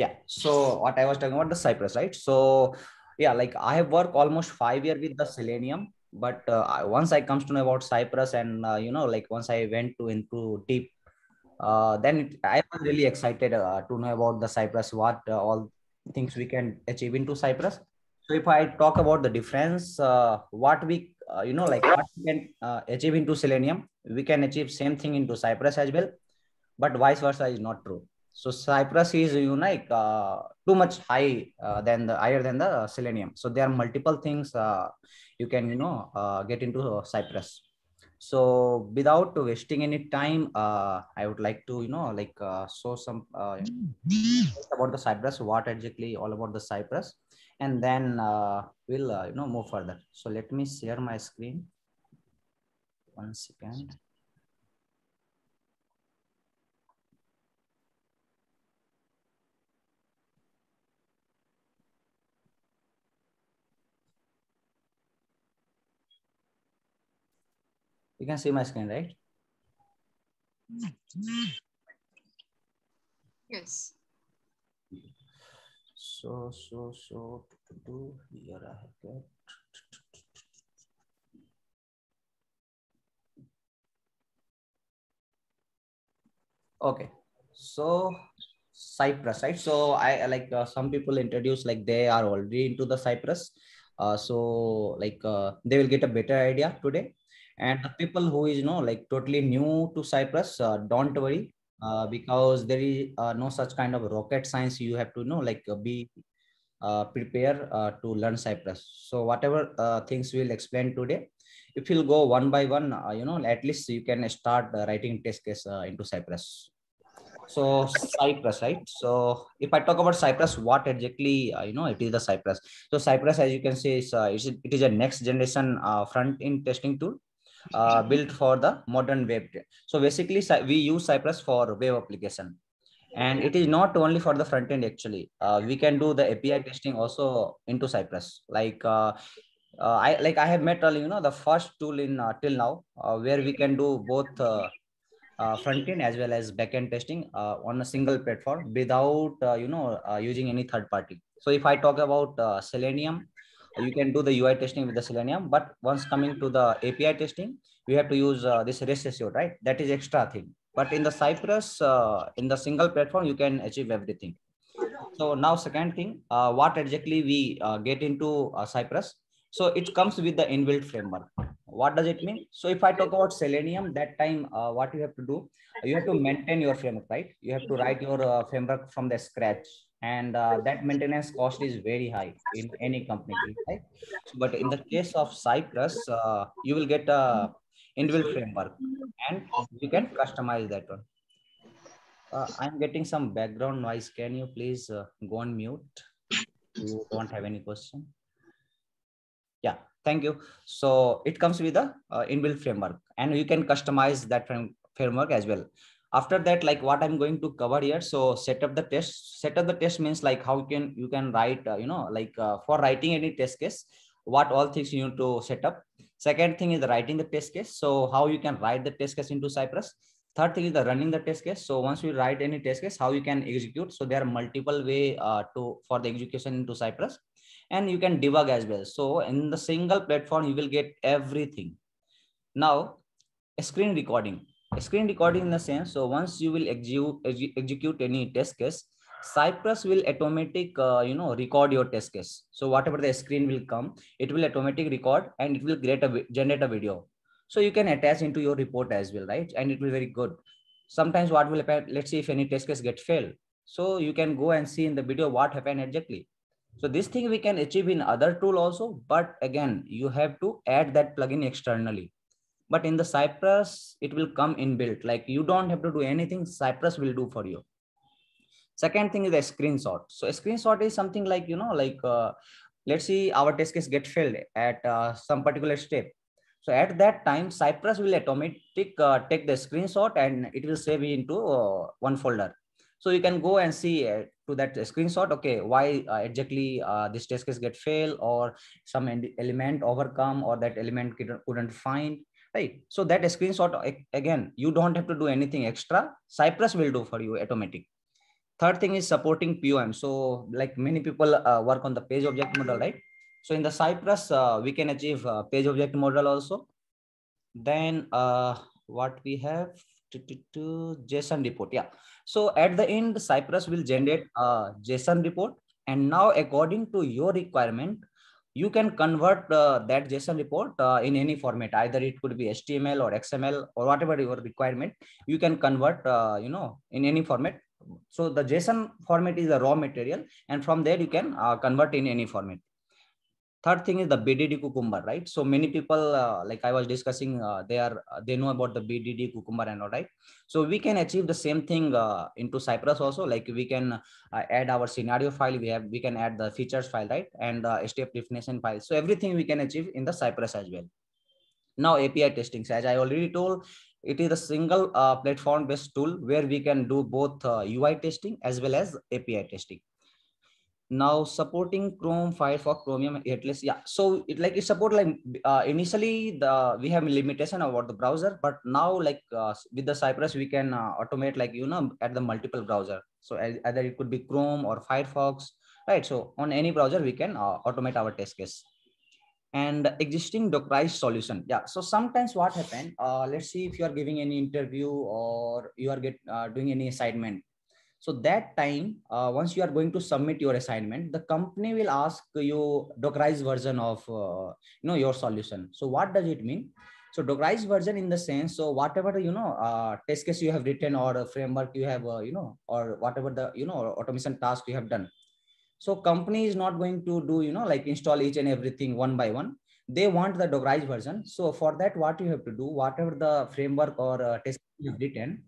Yeah, so what I was talking about, the Cypress, right? So yeah, like I have worked almost 5 years with the Selenium, but once I comes to know about Cypress and, you know, like once I went to into deep, then I was really excited to know about the Cypress, what all things we can achieve into Cypress. So if I talk about the difference, what we, you know, like what we can achieve into Selenium, we can achieve same thing into Cypress as well, but vice versa is not true. So Cypress is, you know, like too much higher than the Selenium. So there are multiple things you can, you know, get into Cypress. So without wasting any time, I would like to, you know, like show some about the Cypress, what exactly all about the Cypress, and then we'll, you know, move further. So let me share my screen. 1 second. You can see my screen, right? Yes. So to here I have got. Okay, so Cypress, right? So I like some people introduce like they are already into the Cypress. So like they will get a better idea today. And the people who is, you know, like totally new to Cypress, don't worry, because there is no such kind of rocket science. You have to, you know, like be prepared to learn Cypress. So whatever things we'll explain today, if you'll go one by one, you know, at least you can start writing test case into Cypress. So Cypress, right? So if I talk about Cypress, what exactly, you know, it is the Cypress. So Cypress, as you can see, it is a next generation front-end testing tool. Built for the modern web. So basically we use Cypress for web application, and it is not only for the front end. Actually we can do the API testing also into Cypress. Like I have met, you know, the first tool in till now where we can do both front end as well as back end testing on a single platform without you know, using any third party. So if I talk about Selenium, you can do the UI testing with the Selenium, but once coming to the API testing, we have to use this REST assert, right? That is extra thing. But in the Cypress, in the single platform, you can achieve everything. So now second thing, what exactly we get into Cypress. So it comes with the inbuilt framework. What does it mean? So if I talk about Selenium, that time what you have to do, you have to maintain your framework, right? You have to write your framework from the scratch. And that maintenance cost is very high in any company, right? But in the case of Cypress, you will get a inbuilt framework and you can customize that one. I'm getting some background noise. Can you please go on mute? You don't have any question? Yeah, thank you. So it comes with a inbuilt framework, and you can customize that framework as well. After that, like what I'm going to cover here. So set up the test means like how you can write, you know, like for writing any test case, what all things you need to set up. Second thing is writing the test case. So how you can write the test case into Cypress. Third thing is the running the test case. So once you write any test case, how you can execute. So there are multiple way for the execution into Cypress, and you can debug as well. So in the single platform, you will get everything. Now a screen recording. Screen recording in the sense, so once you will execute any test case, Cypress will automatic, you know, record your test case. So whatever the screen will come, it will automatic record, and it will generate a video. So you can attach into your report as well, right? And it will be very good. Sometimes what will happen, let's see if any test case get failed. So you can go and see in the video what happened exactly. So this thing we can achieve in other tool also, but again, you have to add that plugin externally. But in the Cypress, it will come inbuilt. Like you don't have to do anything. Cypress will do for you. Second thing is a screenshot. So a screenshot is something like, you know, like let's see our test case get failed at some particular step. So at that time, Cypress will automatically take the screenshot and it will save it into one folder. So you can go and see to that screenshot, okay, why exactly this test case get failed, or some element overcome, or that element couldn't find. Right. So that screenshot, again, you don't have to do anything extra. Cypress will do for you automatic. Third thing is supporting POM. So like many people work on the page object model, right? So in the Cypress, we can achieve page object model also. Then what we have to JSON report. Yeah. So at the end, Cypress will generate a JSON report. And now according to your requirement, you can convert that JSON report in any format. Either it could be HTML or XML or whatever your requirement. You can convert, in any format. So the JSON format is a raw material, and from there you can convert in any format. Third thing is the BDD cucumber, right? So many people, like I was discussing, they know about the BDD cucumber and all, right? So we can achieve the same thing into Cypress also. Like we can add our scenario file, we can add the features file, right? And step definition file. So everything we can achieve in the Cypress as well. Now API testing, as I already told, it is a single platform based tool where we can do both UI testing as well as API testing. Now supporting Chrome, Firefox, Chromium, headless. Yeah, so it support like initially we have limitation about the browser, but now like with the Cypress we can automate like at the multiple browser. So either it could be Chrome or Firefox, right? So on any browser we can automate our test case. And existing Dockerized solution. Yeah, so sometimes what happened, let's see, if you are giving any interview or you are doing any assignment. So that time, once you are going to submit your assignment, the company will ask you Dockerized version of your solution. So what does it mean? So Dockerized version in the sense, so whatever test case you have written or a framework you have or whatever the automation task you have done. So company is not going to do like install each and everything one by one. They want the Dockerized version. So for that, what you have to do, whatever the framework or test you have written,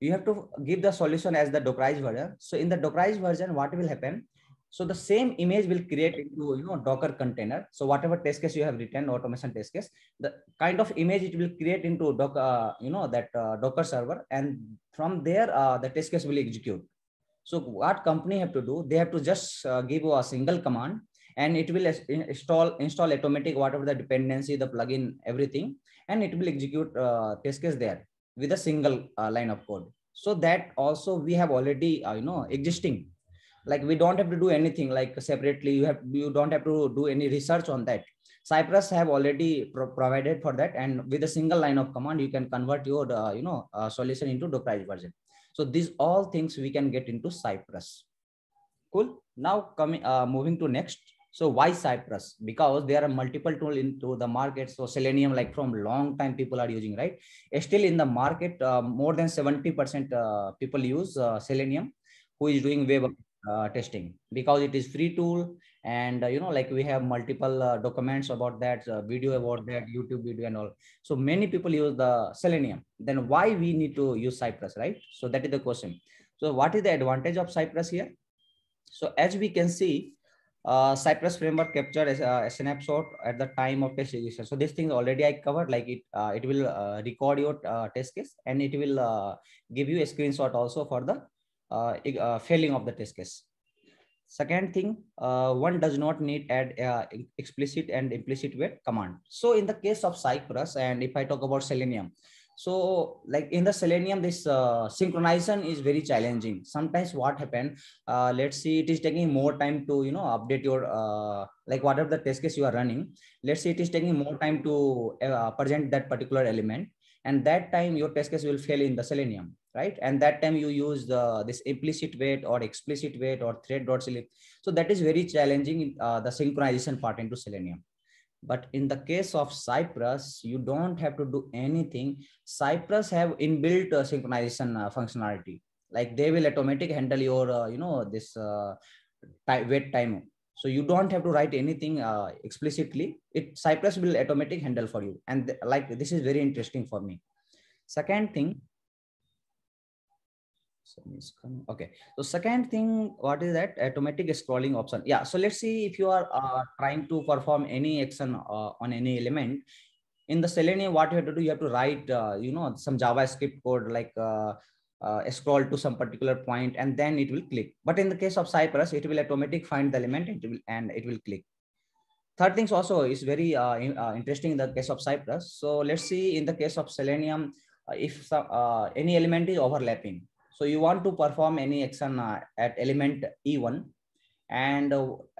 you have to give the solution as the Dockerized version. So in the Dockerized version, what will happen? So the same image will create into Docker container. So whatever test case you have written, automation test case, the kind of image it will create into Docker server, and from there the test case will execute. So what company have to do? They have to just give a single command, and it will install automatic whatever the dependency, the plugin, everything, and it will execute test case there with a single line of code. So that also we have already existing. Like we don't have to do anything like separately. You don't have to do any research on that. Cypress have already provided for that, and with a single line of command you can convert your solution into Dockerized version. So these all things we can get into Cypress. Cool. Now moving to next. So why Cypress? Because there are multiple tools into the market. So Selenium, like from long time people are using, right? Still in the market, more than 70% people use Selenium, who is doing web testing, because it is free tool. And like we have multiple documents about that, video about that, YouTube video and all. So many people use the Selenium. Then why we need to use Cypress, right? So that is the question. So what is the advantage of Cypress here? So as we can see, Cypress framework capture as a snapshot at the time of test execution. So this thing already I covered, like it will record your test case, and it will give you a screenshot also for the failing of the test case. Second thing, one does not need add explicit and implicit wait command. So in the case of Cypress, and if I talk about Selenium, so like in the Selenium, this synchronization is very challenging. Sometimes what happened, let's see, it is taking more time to update your like whatever the test case you are running. Let's say it is taking more time to present that particular element, and that time your test case will fail in the Selenium, right? And that time you use this implicit wait or explicit wait or thread.select. So that is very challenging, the synchronization part into Selenium. But in the case of Cypress, you don't have to do anything. Cypress have inbuilt synchronization functionality. Like they will automatically handle your, this wait time. So you don't have to write anything explicitly. Cypress will automatically handle for you. And like this is very interesting for me. Second thing. Okay, so second thing, what is that? Automatic scrolling option. Yeah, so let's see, if you are trying to perform any action on any element in the Selenium, what you have to do, you have to write some JavaScript code, like scroll to some particular point, and then it will click. But in the case of Cypress, it will automatically find the element and it will click. Third things also is very interesting in the case of Cypress. So let's see, in the case of Selenium, if any element is overlapping. So you want to perform any action at element E1, and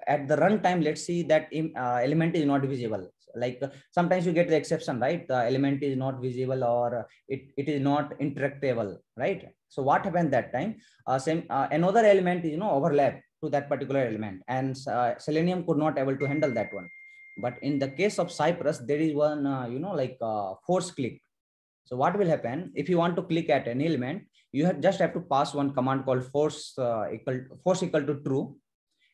at the runtime, let's see that element is not visible. Like sometimes you get the exception, right? The element is not visible or it is not interactable, right? So what happened that time? Another element is overlap to that particular element, and Selenium could not able to handle that one. But in the case of Cypress, there is one force click. So what will happen if you want to click at an element? You just have to pass one command called force equal to true.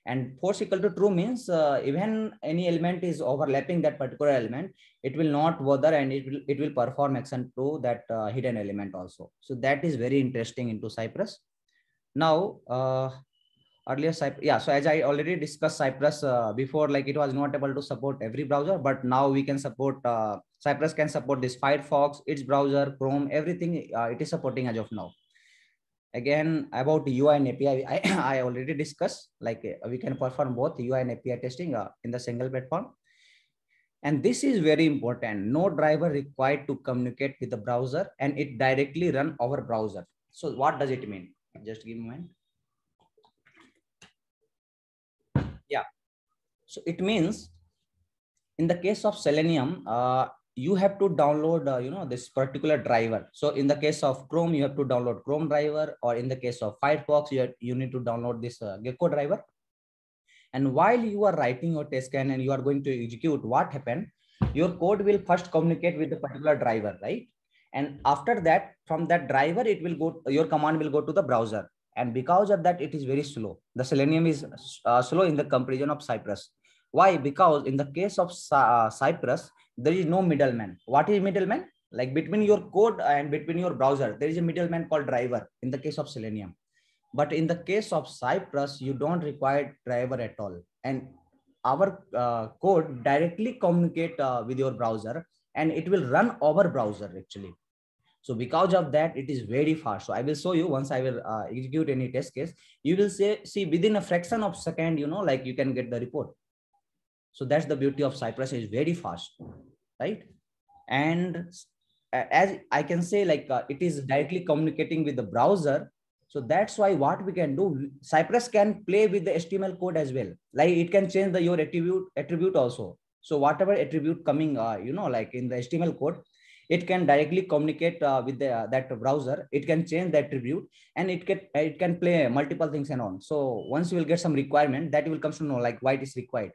And force equal to true means even any element is overlapping that particular element, it will not bother and it will perform action to that hidden element also. So that is very interesting into Cypress. Now, earlier Cypress, so as I already discussed Cypress before, like it was not able to support every browser, but now we can support, Cypress can support this Firefox, its browser, Chrome, everything it is supporting as of now. Again, about UI and API, I already discussed, like we can perform both UI and API testing in the single platform. And this is very important. No driver required to communicate with the browser, and it directly run our browser. So what does it mean? Just give me a moment. Yeah. So it means in the case of Selenium, you have to download, this particular driver. So in the case of Chrome, you have to download Chrome driver, or in the case of Firefox, you need to download this Gecko driver. And while you are writing your test scan and you are going to execute, what happened? Your code will first communicate with the particular driver, right? And after that, from that driver, it will go. Your command will go to the browser. And because of that, it is very slow. The Selenium is slow in the comparison of Cypress. Why? Because in the case of Cypress, there is no middleman. What is middleman? Like between your code and between your browser, there is a middleman called driver in the case of Selenium. But in the case of Cypress, you don't require driver at all. And our code directly communicate with your browser, and it will run over browser actually. So because of that, it is very fast. So I will show you once I will execute any test case, you will see within a fraction of a second, like you can get the report. So that's the beauty of Cypress, is very fast, right? And as I can say, like it is directly communicating with the browser. So that's why what we can do, Cypress can play with the HTML code as well. Like it can change your attribute also. So whatever attribute coming, like in the HTML code, it can directly communicate with that browser. It can change the attribute, and it can play multiple things and on. So once you will get some requirement, that will come to know like why it is required.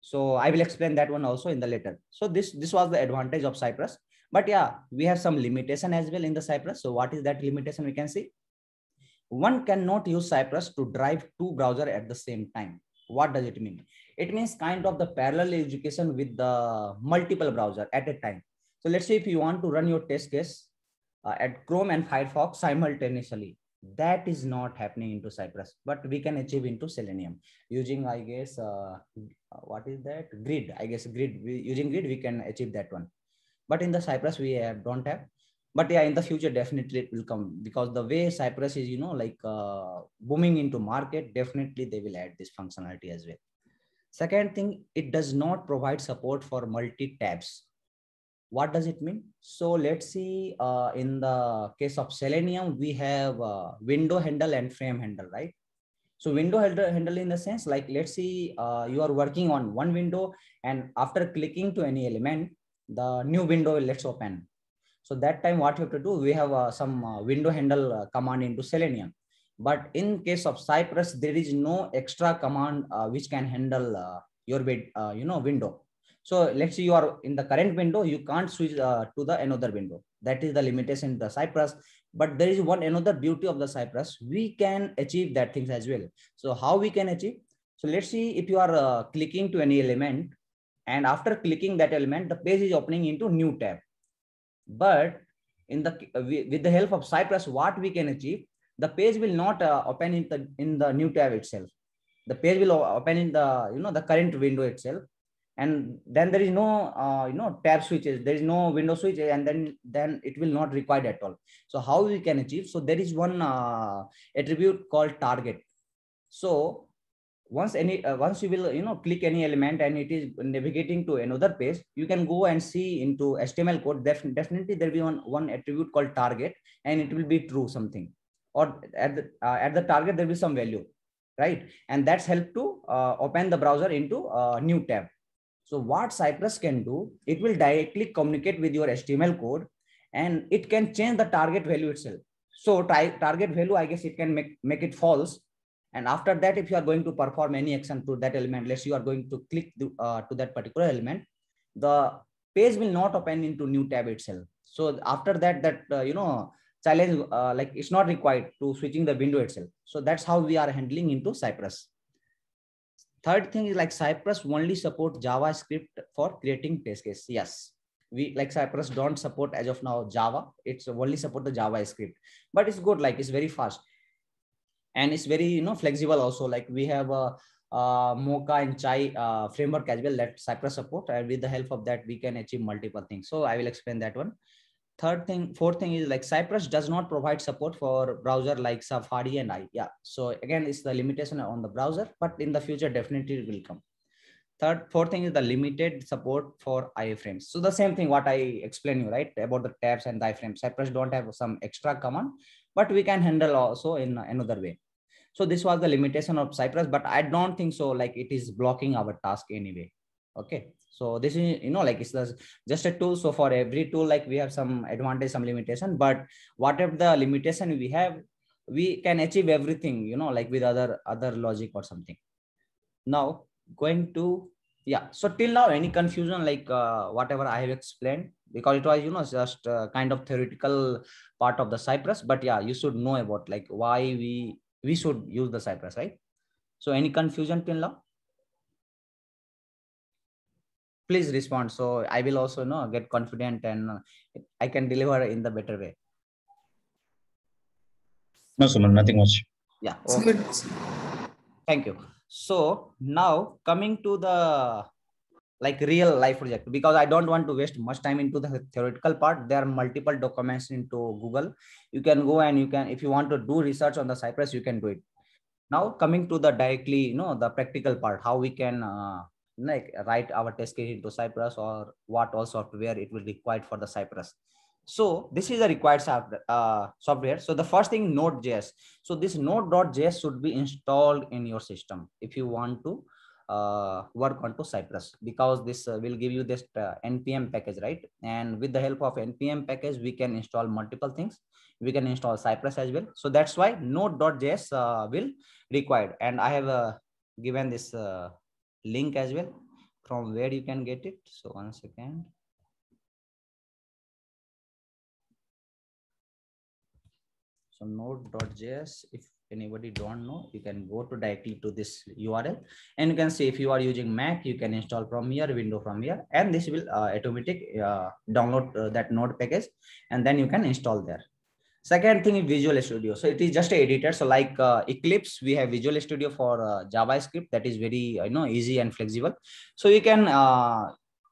So I will explain that one also in the later. So this was the advantage of Cypress. But yeah, we have some limitation as well in the Cypress. So what is that limitation we can see? One cannot use Cypress to drive two browsers at the same time. What does it mean? It means kind of the parallel execution with the multiple browsers at a time. So let's say if you want to run your test case at Chrome and Firefox simultaneously. That is not happening into Cypress, but we can achieve into Selenium using, I guess, what is that? Grid, I guess, grid. Using grid, we can achieve that one. But in the Cypress, we don't have. But yeah, in the future, definitely it will come, because the way Cypress is, like booming into market, definitely they will add this functionality as well. Second thing, it does not provide support for multi-tabs. What does it mean? So let's see, in the case of Selenium, we have window handle and frame handle, right? So window handle in the sense, like let's see, you are working on one window, and after clicking to any element, the new window will let's open. So that time what you have to do, we have some window handle command into Selenium. But in case of Cypress, there is no extra command which can handle your window. So let's say you are in the current window, you can't switch to the another window. That is the limitation in the Cypress. But there is another beauty of the Cypress. We can achieve that things as well. So how we can achieve? So let's see if you are clicking to any element, and after clicking that element, the page is opening into new tab. But with the help of Cypress, what we can achieve? The page will not open in the new tab itself. The page will open in the the current window itself. And then there is no tab switches, there is no window switch, and then it will not required at all. So how we can achieve? So there is one attribute called target. So once you will click any element and it is navigating to another page, you can go and see into HTML code. Definitely there will be one attribute called target, and it will be true something. or at the target there will be some value, right? And that's helped to open the browser into a new tab. So what Cypress can do, it will directly communicate with your HTML code, and it can change the target value itself. So target value, I guess it can make it false. And after that, if you are going to perform any action to that element, let's say you are going to click to that particular element, the page will not open into new tab itself. So after that, challenge, like it's not required to switching the window itself. So that's how we are handling into Cypress. Third thing is like Cypress only support JavaScript for creating test case. Yes, we like Cypress don't support as of now Java. It's only support the JavaScript, but it's good. Like it's very fast. And it's very flexible also. Like we have a Mocha and Chai framework as well that Cypress support, and with the help of that we can achieve multiple things. So I will explain that one. Fourth thing is like Cypress does not provide support for browser like Safari and I. Yeah. So again, it's the limitation on the browser, but in the future definitely it will come. Fourth thing is the limited support for iframes. So the same thing what I explained you, right, about the tabs and the iframes. Cypress don't have some extra command, but we can handle also in another way. So this was the limitation of Cypress, but I don't think so like it is blocking our task anyway. Okay. So this is, like it's just a tool. So for every tool, like we have some advantage, some limitation, but whatever the limitation we have, we can achieve everything, like with other logic or something. Now going to, yeah. So till now, any confusion, like whatever I have explained, because it was, just kind of theoretical part of the Cypress, but yeah, you should know about like why we should use the Cypress, right? So any confusion till now? Please respond. So I will also get confident and I can deliver in the better way. No, Suman, nothing much. Yeah. Okay. Thank you. So now coming to the like real life project, because I don't want to waste much time into the theoretical part. There are multiple documents into Google. You can go and if you want to do research on the Cypress, you can do it. Now coming to the directly, the practical part, how we can like write our test case into Cypress or what all software it will require for the Cypress. So this is a required software. So the first thing, Node.js. So this Node.js should be installed in your system if you want to work onto Cypress, because this will give you this NPM package, right? And with the help of NPM package, we can install multiple things. We can install Cypress as well. So that's why Node.js will required. And I have given this link as well from where you can get it. So one second. So node.js, if anybody don't know, you can go to directly to this URL and you can see if you are using Mac, you can install from here, window from here, and this will automatic download that node package and then you can install there. Second thing is Visual Studio. So it is just an editor. So like Eclipse, we have Visual Studio for JavaScript that is very, easy and flexible. So you can,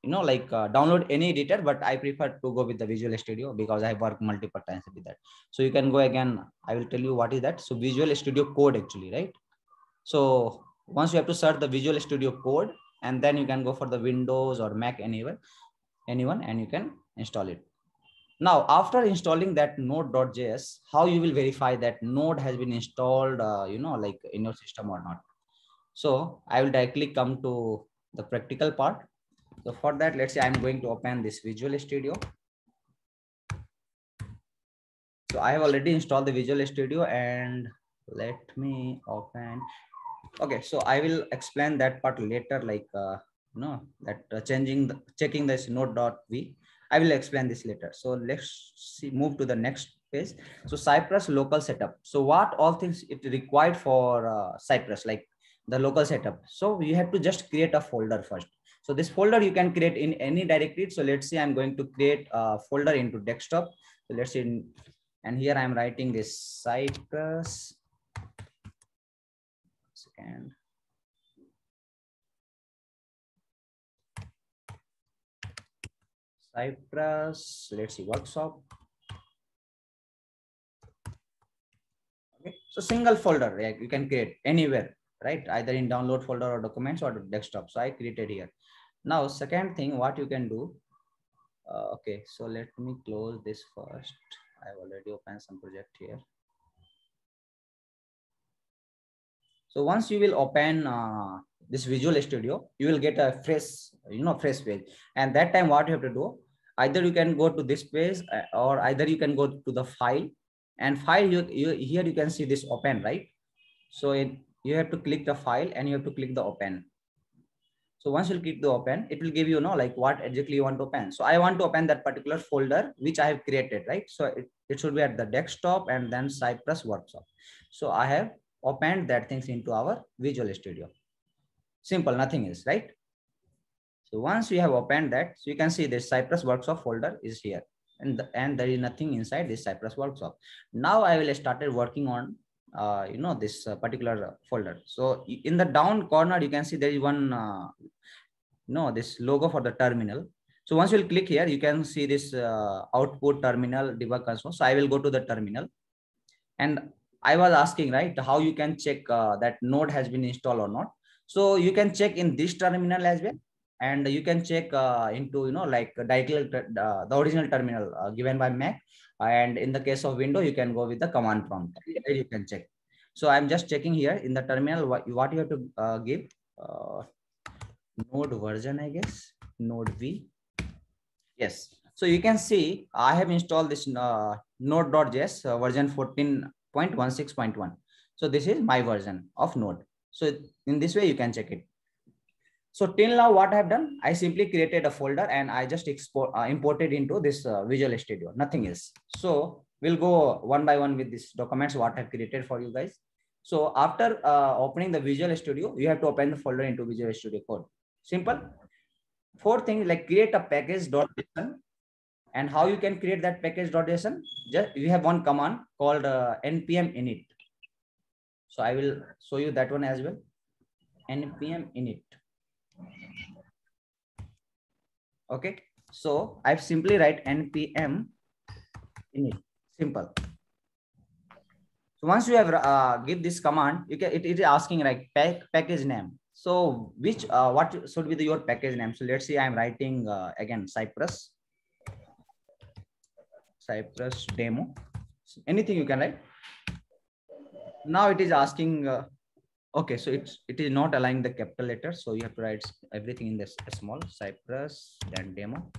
download any editor, but I prefer to go with the Visual Studio because I work multiple times with that. So you can go again, I will tell you what is that. So Visual Studio Code actually, right? So once you have to search the Visual Studio Code and then you can go for the Windows or Mac anyone, and you can install it. Now, after installing that node.js, how you will verify that node has been installed, like in your system or not. So I will directly come to the practical part. So for that, let's say I'm going to open this Visual Studio. So I have already installed the Visual Studio and let me open. Okay, so I will explain that part later, like, checking this node.v. I will explain this later. So let's see, move to the next page. So Cypress local setup. So what all things it required for Cypress, like the local setup. So you have to just create a folder first. So this folder you can create in any directory. So let's say I'm going to create a folder into desktop. So let's say, and here I'm writing this Cypress. Second. Cypress, let's see, workshop. Okay, so single folder, like you can create anywhere, right? Either in download folder or documents or desktop. So I created here. Now, second thing, what you can do. Okay, so let me close this first. I've already opened some project here. So once you will open this Visual Studio, you will get a fresh, fresh page. And that time what you have to do, either you can go to this page or either you can go to the file, and file here you can see this open, right? So you have to click the file and you have to click the open. So once you click the open, it will give you, like what exactly you want to open. So I want to open that particular folder which I have created, right? So it should be at the desktop and then Cypress workshop. So I have opened that things into our Visual Studio. Simple, nothing else, right? So once you have opened that, so you can see this Cypress workshop folder is here, and there is nothing inside this Cypress workshop. Now I will started working on this particular folder. So in the down corner you can see there is one this logo for the terminal. So once you will click here, you can see this output terminal debug console. So I will go to the terminal, and I was asking, right, how you can check that node has been installed or not. So you can check in this terminal as well. And you can check into, directly the original terminal given by Mac. And in the case of Window, you can go with the command prompt. You can check. So I'm just checking here in the terminal what you have to give. Node version, I guess. Node V. Yes. So you can see I have installed this Node.js version 14.16.1. So this is my version of Node. So in this way, you can check it. So till now, what I have done, I simply created a folder and I just imported into this Visual Studio, nothing else. So we'll go one by one with these documents, what I've created for you guys. So after opening the Visual Studio, you have to open the folder into Visual Studio Code. Simple. Four things like create a package.json, and how you can create that package.json. Just we have one command called npm init. So I will show you that one as well. Npm init. Okay, so I've simply write npm init. Simple. So once you have give this command, you can it is asking like package name. So which what should be your package name? So let's see, I'm writing again Cypress demo. So anything you can write. Now it is asking. Okay, so it is not allowing the capital letter, so you have to write everything in this small. Cypress, then demo,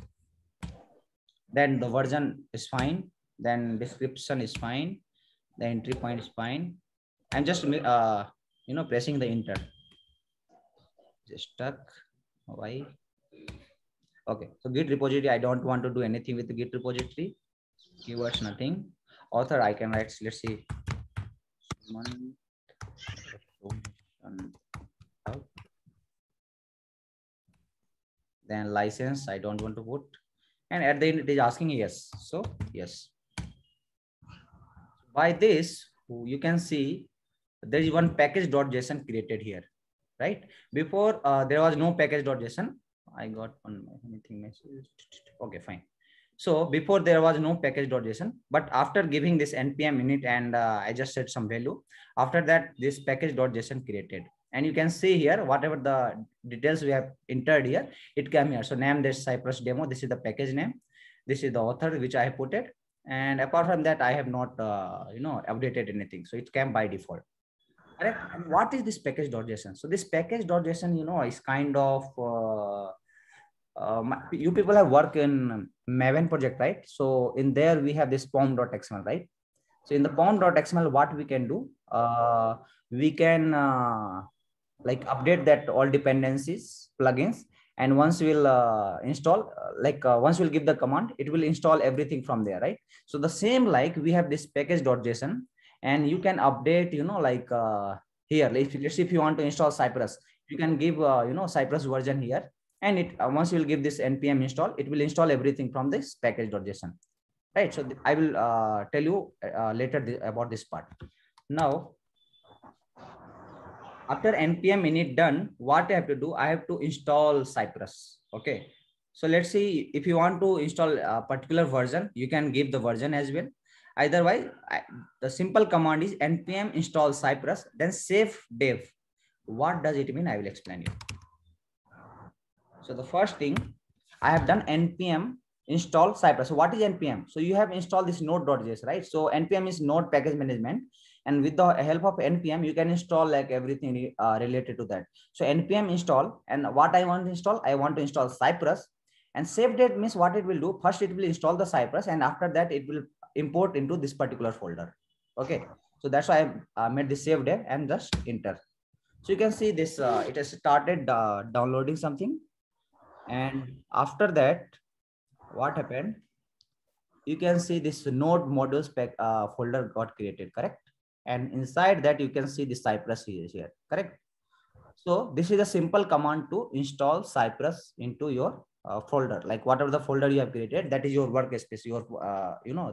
then the version is fine, then description is fine, the entry point is fine. I'm just pressing the enter. Just stuck. Why? Okay, so Git repository. I don't want to do anything with the Git repository. Keywords nothing. Author I can write. Let's see. Someone. Then license I don't want to put, and at the end it is asking yes. So yes, by this you can see there is one package.json created here, right? Before there was no package.json. I got one anything message. Okay, fine. So before there was no package.json, but after giving this npm init and I just set some value, after that this package.json created, and you can see here whatever the details we have entered here, it came here. So name this Cypress demo. This is the package name. This is the author which I have put it, and apart from that I have not updated anything. So it came by default. Correct. And what is this package.json? So this package.json is kind of you people have worked in Maven project, right? So in there we have this pom.xml, right? So in the pom.xml, what we can do, we can update that all dependencies, plugins, and once we'll install, once we'll give the command, it will install everything from there, right? So the same, we have this package.json, and you can update, here, let's see, if you want to install Cypress, you can give, Cypress version here. And it once you will give this npm install, it will install everything from this package.json, right? So I will tell you later about this part. Now, after npm init done, what I have to do? I have to install Cypress. Okay. So let's see, if you want to install a particular version, you can give the version as well. Either way, the simple command is npm install Cypress, then save dev. What does it mean? I will explain it. So the first thing I have done, npm install Cypress. So what is npm? So you have installed this node.js, right? So npm is node package management, And with the help of NPM, you can install like everything related to that. So NPM install, and what I want to install, I want to install Cypress. And save date means what it will do, first it will install the Cypress, and after that it will import into this particular folder. Okay, so that's why I made the save date and just enter. So you can see this, it has started downloading something. And after that, what happened? You can see this node module spec folder got created, correct? And inside that you can see the Cypress here, correct? So this is a simple command to install Cypress into your folder, like whatever the folder you have created, that is your workspace, your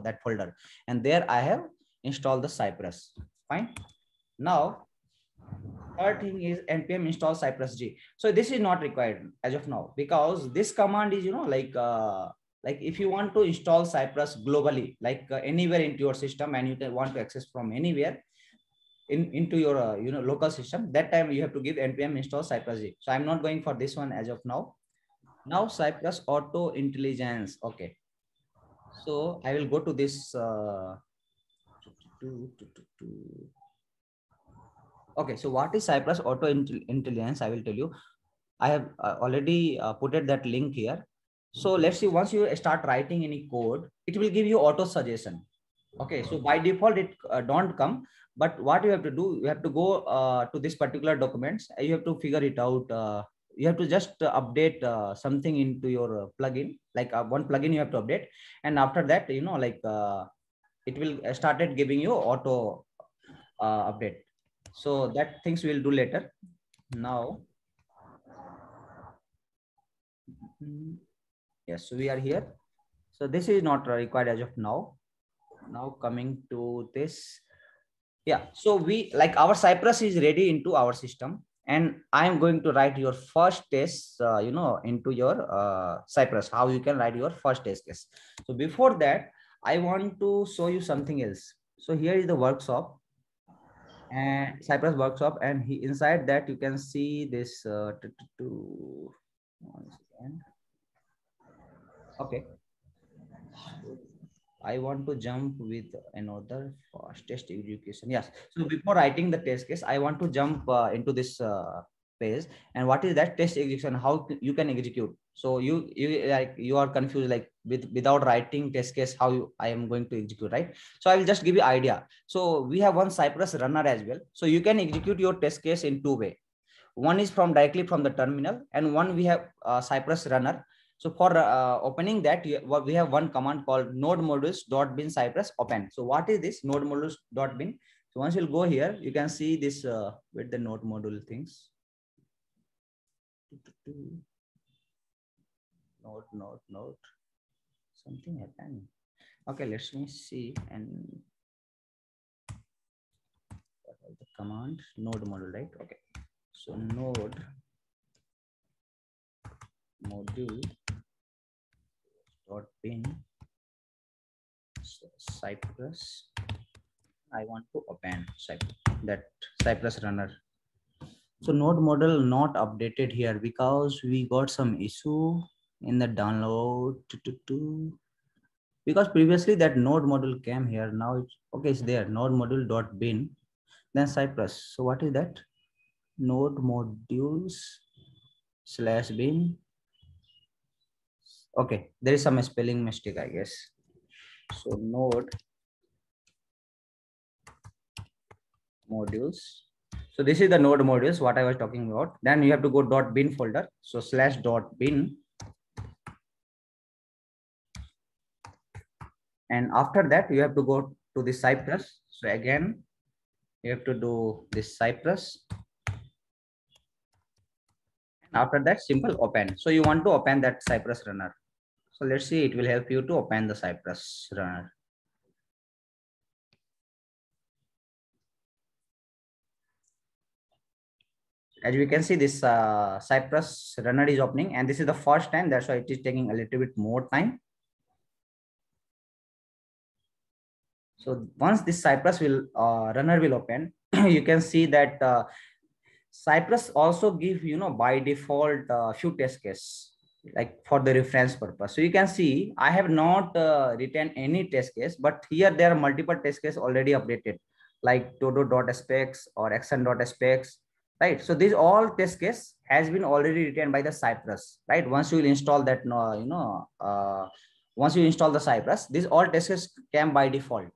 that folder. And there I have installed the Cypress. Fine. Now, third thing is npm install Cypress G. So this is not required as of now, because this command is, like if you want to install Cypress globally, like anywhere into your system, and you can want to access from anywhere into your local system, that time you have to give npm install Cypress G. So I'm not going for this one as of now. Now Cypress auto intelligence. Okay, so I will go to this. Okay, so what is Cypress auto intelligence? I will tell you. I have already put it that link here. So let's see, once you start writing any code, it will give you auto suggestion. Okay, so by default, it don't come, but what you have to do, you have to go to this particular documents. You have to figure it out. You have to just update something into your plugin, like one plugin you have to update. And after that, it will started giving you auto update. So that things we'll do later. Now, yes, we are here. So this is not required as of now. Now coming to this. Yeah, so we like our Cypress is ready into our system, and I'm going to write your first test, into your Cypress, how you can write your first test case. So before that, I want to show you something else. So here is the workshop and Cypress workshop, and inside that you can see this. One second. Okay, I want to jump with another fastest education. Yes, so before writing the test case, I want to jump into this page. And what is that test execution? How you can execute? So you are confused, like without writing test case, how I am going to execute, right? So I will just give you idea. So we have one Cypress runner as well. So you can execute your test case in two ways. One is from directly from the terminal, and one we have Cypress runner. So for opening that, we have one command called node modules.bin cypress open. So what is this node modules.bin? So once you'll go here, you can see this with the node module things. Node. Something happened. Okay, let me see. And what are the command? Node module, right? Okay. So node module.bin Cypress. I want to open that Cypress runner. So node model not updated here because we got some issue in the download. Because previously that node module came here. Now it's okay, it's there. Node module.bin, then Cypress. So what is that? Node modules /bin. Okay, there is some spelling mistake, I guess. So node modules. So this is the node modules, what I was talking about. Then you have to go .bin folder. So /bin. And after that, you have to go to the Cypress. So again, you have to do this Cypress. After that, simple open. So you want to open that Cypress runner. So let's see, it will help you to open the Cypress runner. As we can see, this Cypress runner is opening, and this is the first time. That's why it is taking a little bit more time. So once this Cypress runner will open, you can see that Cypress also give, by default, few test case, like for the reference purpose. So you can see, I have not written any test case, but here there are multiple test case already updated. like todo.specs or action.specs, right? So these all test case has been already written by the Cypress, right? Once you will install that, once you install the Cypress, these all test cases came by default.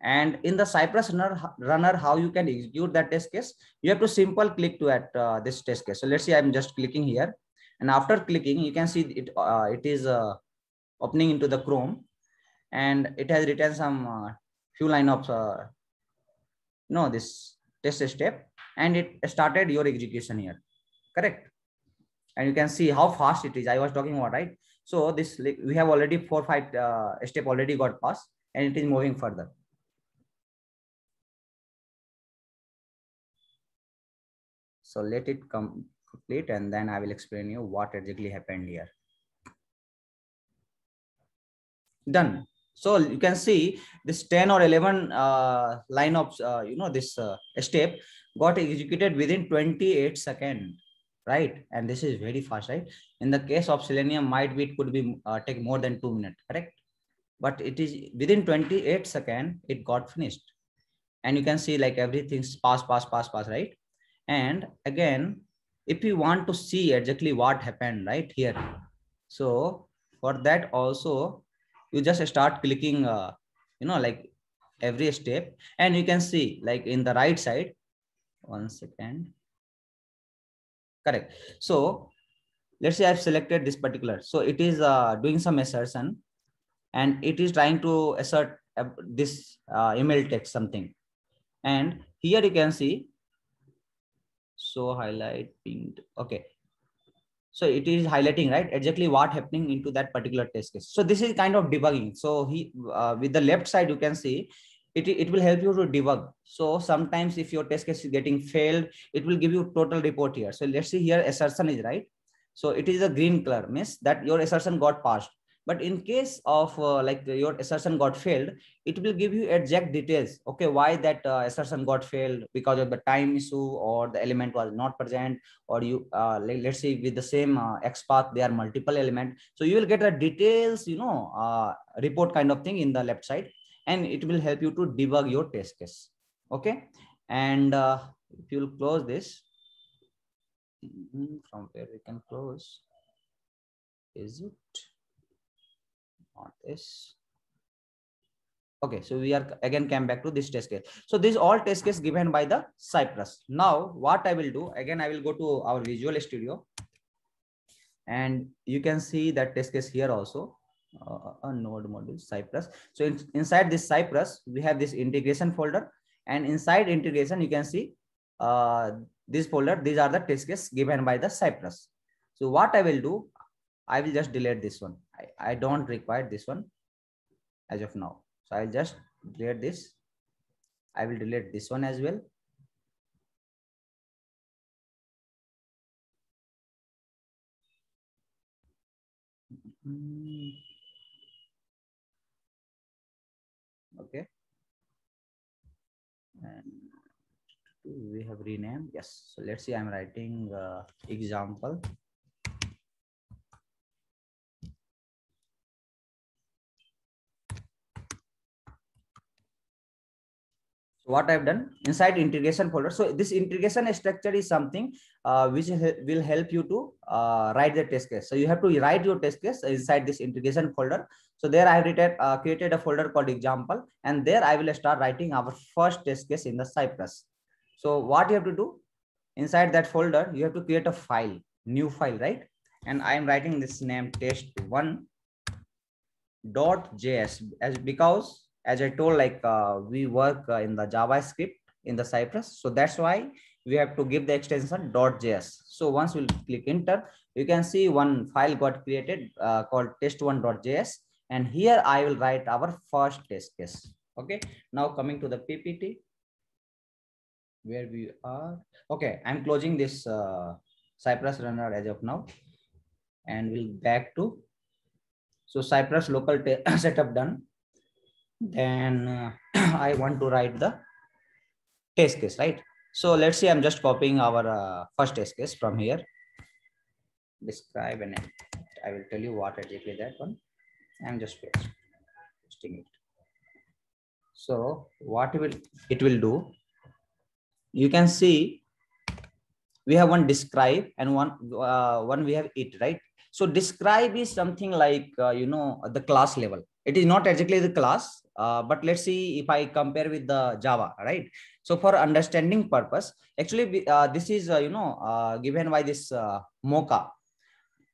And in the Cypress runner, how you can execute that test case, you have to simple click to at this test case. So let's see, I'm just clicking here. And after clicking, you can see it, it is opening into the Chrome. And it has written some few line of this test step, and it started your execution here, correct? And you can see how fast it is. I was talking about, right? So this, we have already 4-5 step already got passed, and it is moving further. So let it complete, and then I will explain you what exactly happened here. Done. So you can see this 10 or 11 line of this step got executed within 28 seconds, right? And this is very fast, right? In the case of Selenium, might be it could be take more than 2 minutes, correct? But it is within 28 seconds it got finished, and you can see like everything's pass, right? And again, if you want to see exactly what happened right here, so for that also you just start clicking, like every step, and you can see like in the right side, 1 second, correct? So let's say I've selected this particular, so it is doing some assertion, and it is trying to assert this email text something, and here you can see. So highlight pinged. Okay. So it is highlighting, right? Exactly what happening into that particular test case. So this is kind of debugging. So he, with the left side, you can see it will help you to debug. So sometimes if your test case is getting failed, it will give you total report here. So let's see here, assertion is right. So it is a green color, means that your assertion got passed. But in case of like your assertion got failed, it will give you exact details. Okay, why that assertion got failed, because of the time issue or the element was not present, or you let's say with the same XPath there are multiple elements. So you will get the details, report kind of thing in the left side, and it will help you to debug your test case. Okay, and if you will close this, from where we can close, is it? This okay, so we are again came back to this test case. So this all test case given by the Cypress. Now what I will do, again I will go to our Visual Studio, and you can see that test case here also, a node module Cypress. So inside this Cypress we have this integration folder, and inside integration you can see this folder, these are the test case given by the Cypress. So what I will do, I will just delete this one. I don't require this one as of now. So I'll just delete this. I will delete this one as well. Okay. And we have renamed, yes. So let's see, I'm writing example. What I've done inside integration folder. So this integration structure is something which will help you to write the test case. So you have to write your test case inside this integration folder. So there I have written, created a folder called example, and there I will start writing our first test case in the Cypress. So what you have to do inside that folder, you have to create a file, new file, right? And I am writing this name test1.js as because as I told, like we work in the JavaScript in the Cypress. So that's why we have to give the extension .js. So once we'll click enter, you can see one file got created called test1.js. And here I will write our first test case. Okay. Now coming to the PPT where we are. Okay. I'm closing this Cypress runner as of now, and we'll back to, so Cypress local setup done. Then I want to write the test case, right? So let's see, I'm just copying our first test case from here. Describe, and I will tell you what exactly that one. I'm just pasting it. So what it will do? You can see we have one describe and one we have it, right? So describe is something like the class level. It is not exactly the class, but let's see if I compare with the Java, right? So for understanding purpose, actually this is given by this Mocha.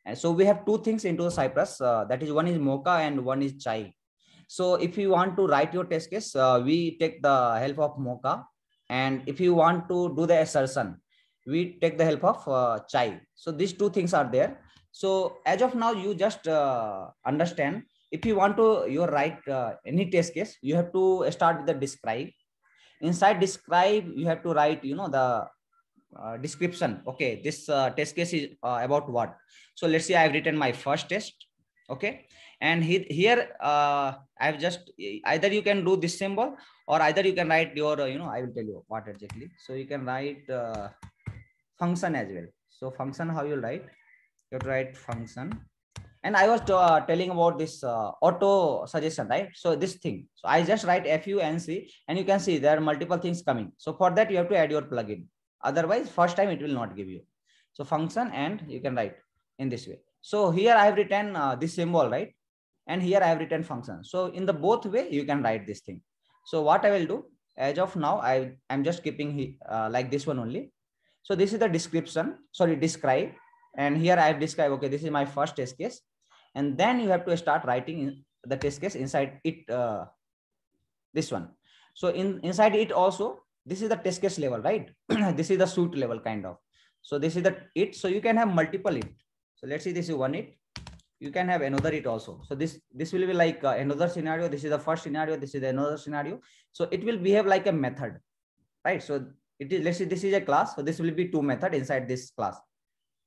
And so we have two things into Cypress. That is, one is Mocha and one is Chai. So if you want to write your test case, we take the help of Mocha, and if you want to do the assertion, we take the help of Chai. So these two things are there. So as of now, you just understand, if you want to write any test case, you have to start with the describe. Inside describe, you have to write the description. Okay, this test case is about what? So let's say I've written my first test. Okay, and here I've just, either you can do this symbol, or either you can write your I will tell you what exactly. So you can write function as well. So function, how you write? You have to write function. And I was telling about this auto suggestion, right? So this thing. So I just write func, and you can see there are multiple things coming. So for that you have to add your plugin. Otherwise, first time it will not give you. So function, and you can write in this way. So here I have written this symbol, right? And here I have written function. So in the both way you can write this thing. So what I will do as of now, I'm just keeping like this one only. So this is the description. Sorry, describe. And here I have described. Okay, this is my first test case. And then you have to start writing the test case inside it, this one. So inside it also, this is the test case level, right? This is the suite level kind of. So this is the it. So you can have multiple it. So let's see, this is one it. You can have another it also. So this will be like another scenario. This is the first scenario. This is another scenario. So it will behave like a method, right? So it is, let's say this is a class. So this will be two methods inside this class.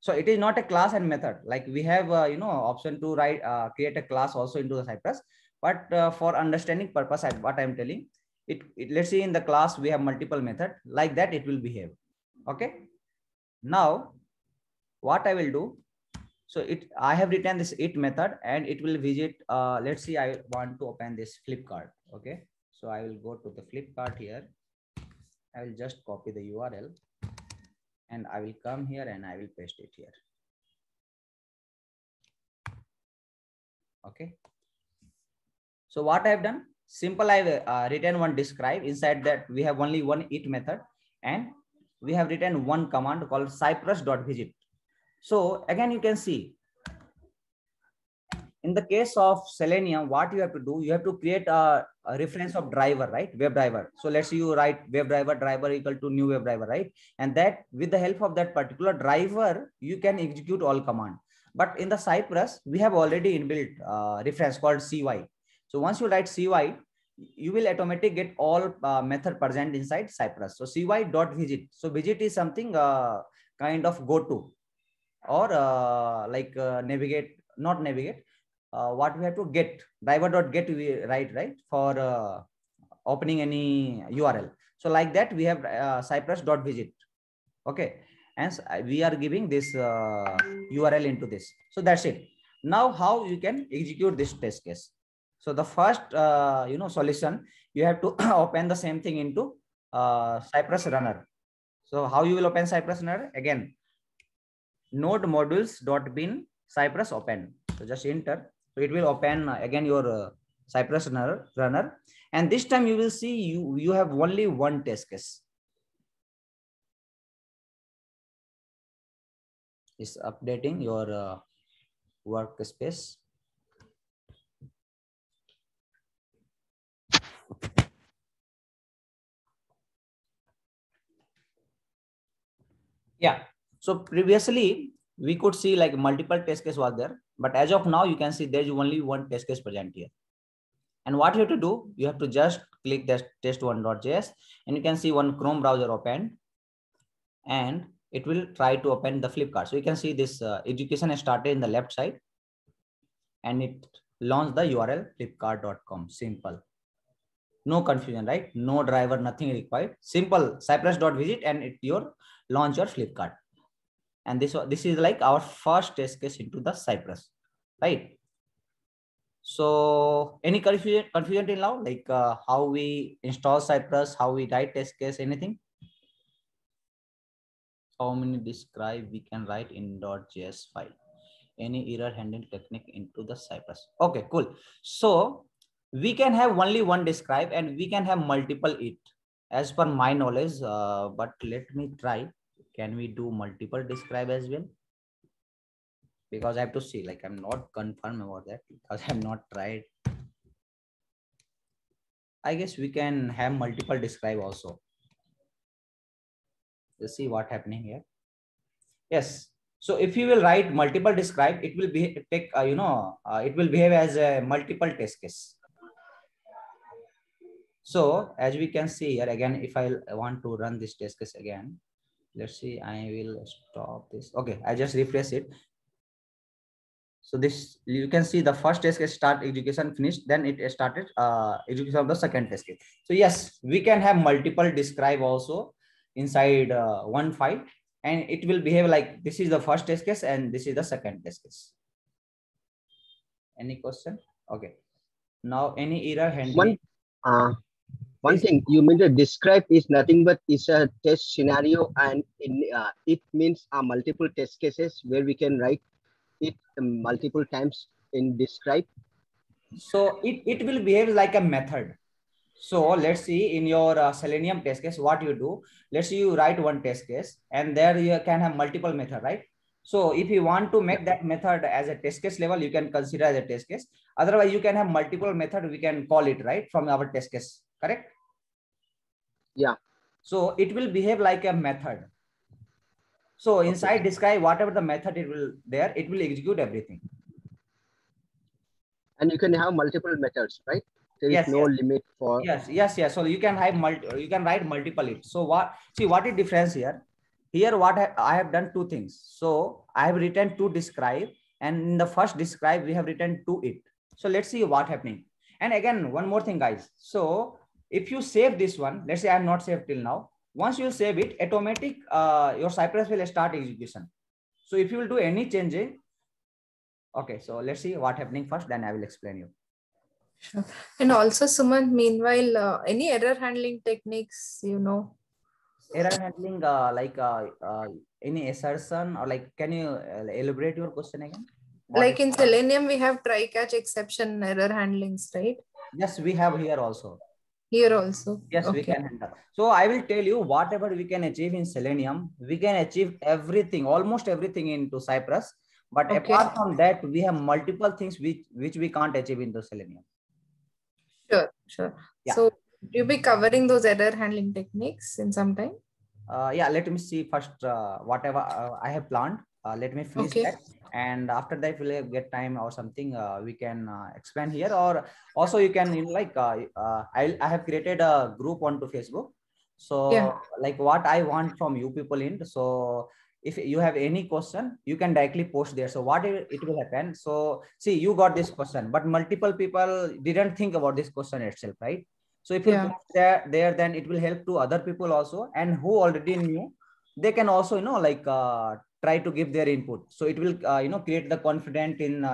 So it is not a class and method, like we have option to write create a class also into the Cypress, but for understanding purpose, what I am telling it, let's say in the class we have multiple method, like that it will behave. Okay, now what I will do, so I have written this it method, and it will visit, let's see, I want to open this Flipkart. Okay, so I will go to the Flipkart. Here I will just copy the URL, and I will come here and I will paste it here. Okay. So what I have done? Simple, I have written one describe. Inside that we have only one it method, and we have written one command called cypress.visit. So again, you can see in the case of Selenium, what you have to do, you have to create a reference of driver, right? Web driver. So let's say you write web driver equal to new web driver, right? And that with the help of that particular driver, you can execute all command. But in the Cypress, we have already inbuilt reference called CY. So once you write CY, you will automatically get all method present inside Cypress. So CY.visit. So visit is something kind of go to, or like navigate, not navigate. What we have to get, driver.get we write, right, for opening any URL. So like that we have cypress.visit. Okay, and we are giving this URL into this. So that's it. Now how you can execute this test case? So the first solution, you have to open the same thing into Cypress runner. So how you will open Cypress runner? Again, node modules.bin cypress open. So just enter. So it will open again your Cypress runner, and this time you will see you have only one test case. It's updating your workspace. Yeah. So previously we could see like multiple test case was there, but as of now you can see there is only one test case present here. And what you have to do, you have to just click that test1.js, and you can see one Chrome browser open, and it will try to open the Flipkart. So you can see this education has started in the left side, and it launched the URL flipkart.com. Simple, no confusion, right? No driver, nothing required. Simple, cypress.visit, and it launch your Flipkart. And this is like our first test case into the Cypress, right? So any confusion till now, like how we install Cypress, how we write test case, anything? How many describe we can write in .js file? Any error handling technique into the Cypress? Okay, cool. So we can have only one describe and we can have multiple it, as per my knowledge. But let me try. Can we do multiple describe as well? Because I have to see, like I'm not confirmed about that because I have not tried. I guess we can have multiple describe also. Let's see what's happening here. Yes. So if you will write multiple describe, it will be take it will behave as a multiple test case. So as we can see here again, if I want to run this test case again, let's see. I will stop this. Okay, I just refresh it. So this, you can see the first test case start execution finished, then it started execution of the second test case. So yes, we can have multiple describe also inside one file, and it will behave like this is the first test case and this is the second test case. Any question? Okay. Now any error handling. One thing you mean to describe is nothing but it's a test scenario, and in it means multiple test cases where we can write it multiple times in describe. So it will behave like a method. So let's see in your Selenium test case what you do. Let's say you write one test case and there you can have multiple method, right? So if you want to make that method as a test case level, you can consider as a test case. Otherwise you can have multiple method, we can call it, right, from our test case, correct? Yeah. So it will behave like a method. So inside describe, whatever the method it will there, it will execute everything. And you can have multiple methods, right? There yes, is no yes. limit for. Yes, yes, yes. So you can have you can write multiple it. So what, see what is difference here? Here what I have done two things. So I have written two describe, and in the first describe we have written two it. So let's see what happening. And again, one more thing, guys. So if you save this one, let's say I have not saved till now. Once you save it, automatic your Cypress will start execution. So if you will do any changes, okay. So let's see what happening first, then I will explain you. Sure. And also, Suman, meanwhile, any error handling techniques, you know? Error handling, any assertion, or like, can you elaborate your question again? Like in Selenium, we have try-catch exception error handlings, right? Yes, we have here also. Here also. Yes, okay. We can handle. So I will tell you whatever we can achieve in Selenium, we can achieve everything, almost everything into Cypress. But okay. Apart from that, we have multiple things which we can't achieve into Selenium. Sure, sure. Yeah. So you'll be covering those error handling techniques in some time. Yeah, let me see first whatever I have planned. Let me finish okay. that. And after that, if we get time or something, we can expand here. Or also you can, I have created a group onto Facebook. So yeah. Like what I want from you people in. So if you have any question, you can directly post there. So what it will happen. So see, you got this question, but multiple people didn't think about this question itself, right? So if you yeah. post there, then it will help to other people also. And who already knew, they can also, try to give their input. So it will, create the confidence in,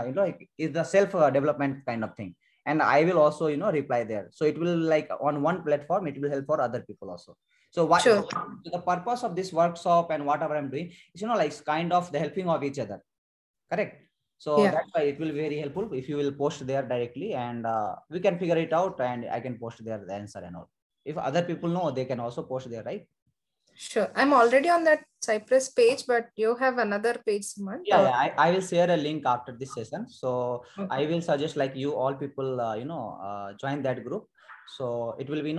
is the self-development kind of thing. And I will also, reply there. So it will like on one platform, it will help for other people also. So what sure. the purpose of this workshop and whatever I'm doing is, kind of the helping of each other. Correct. So yeah. that's why it will be very helpful if you will post there directly, and we can figure it out, and I can post there the answer and all. If other people know, they can also post there, right? Sure. I'm already on that Cypress page, but you have another page, Suman. Yeah, yeah. I will share a link after this session. So okay. I will suggest like you all people, join that group. So it will be,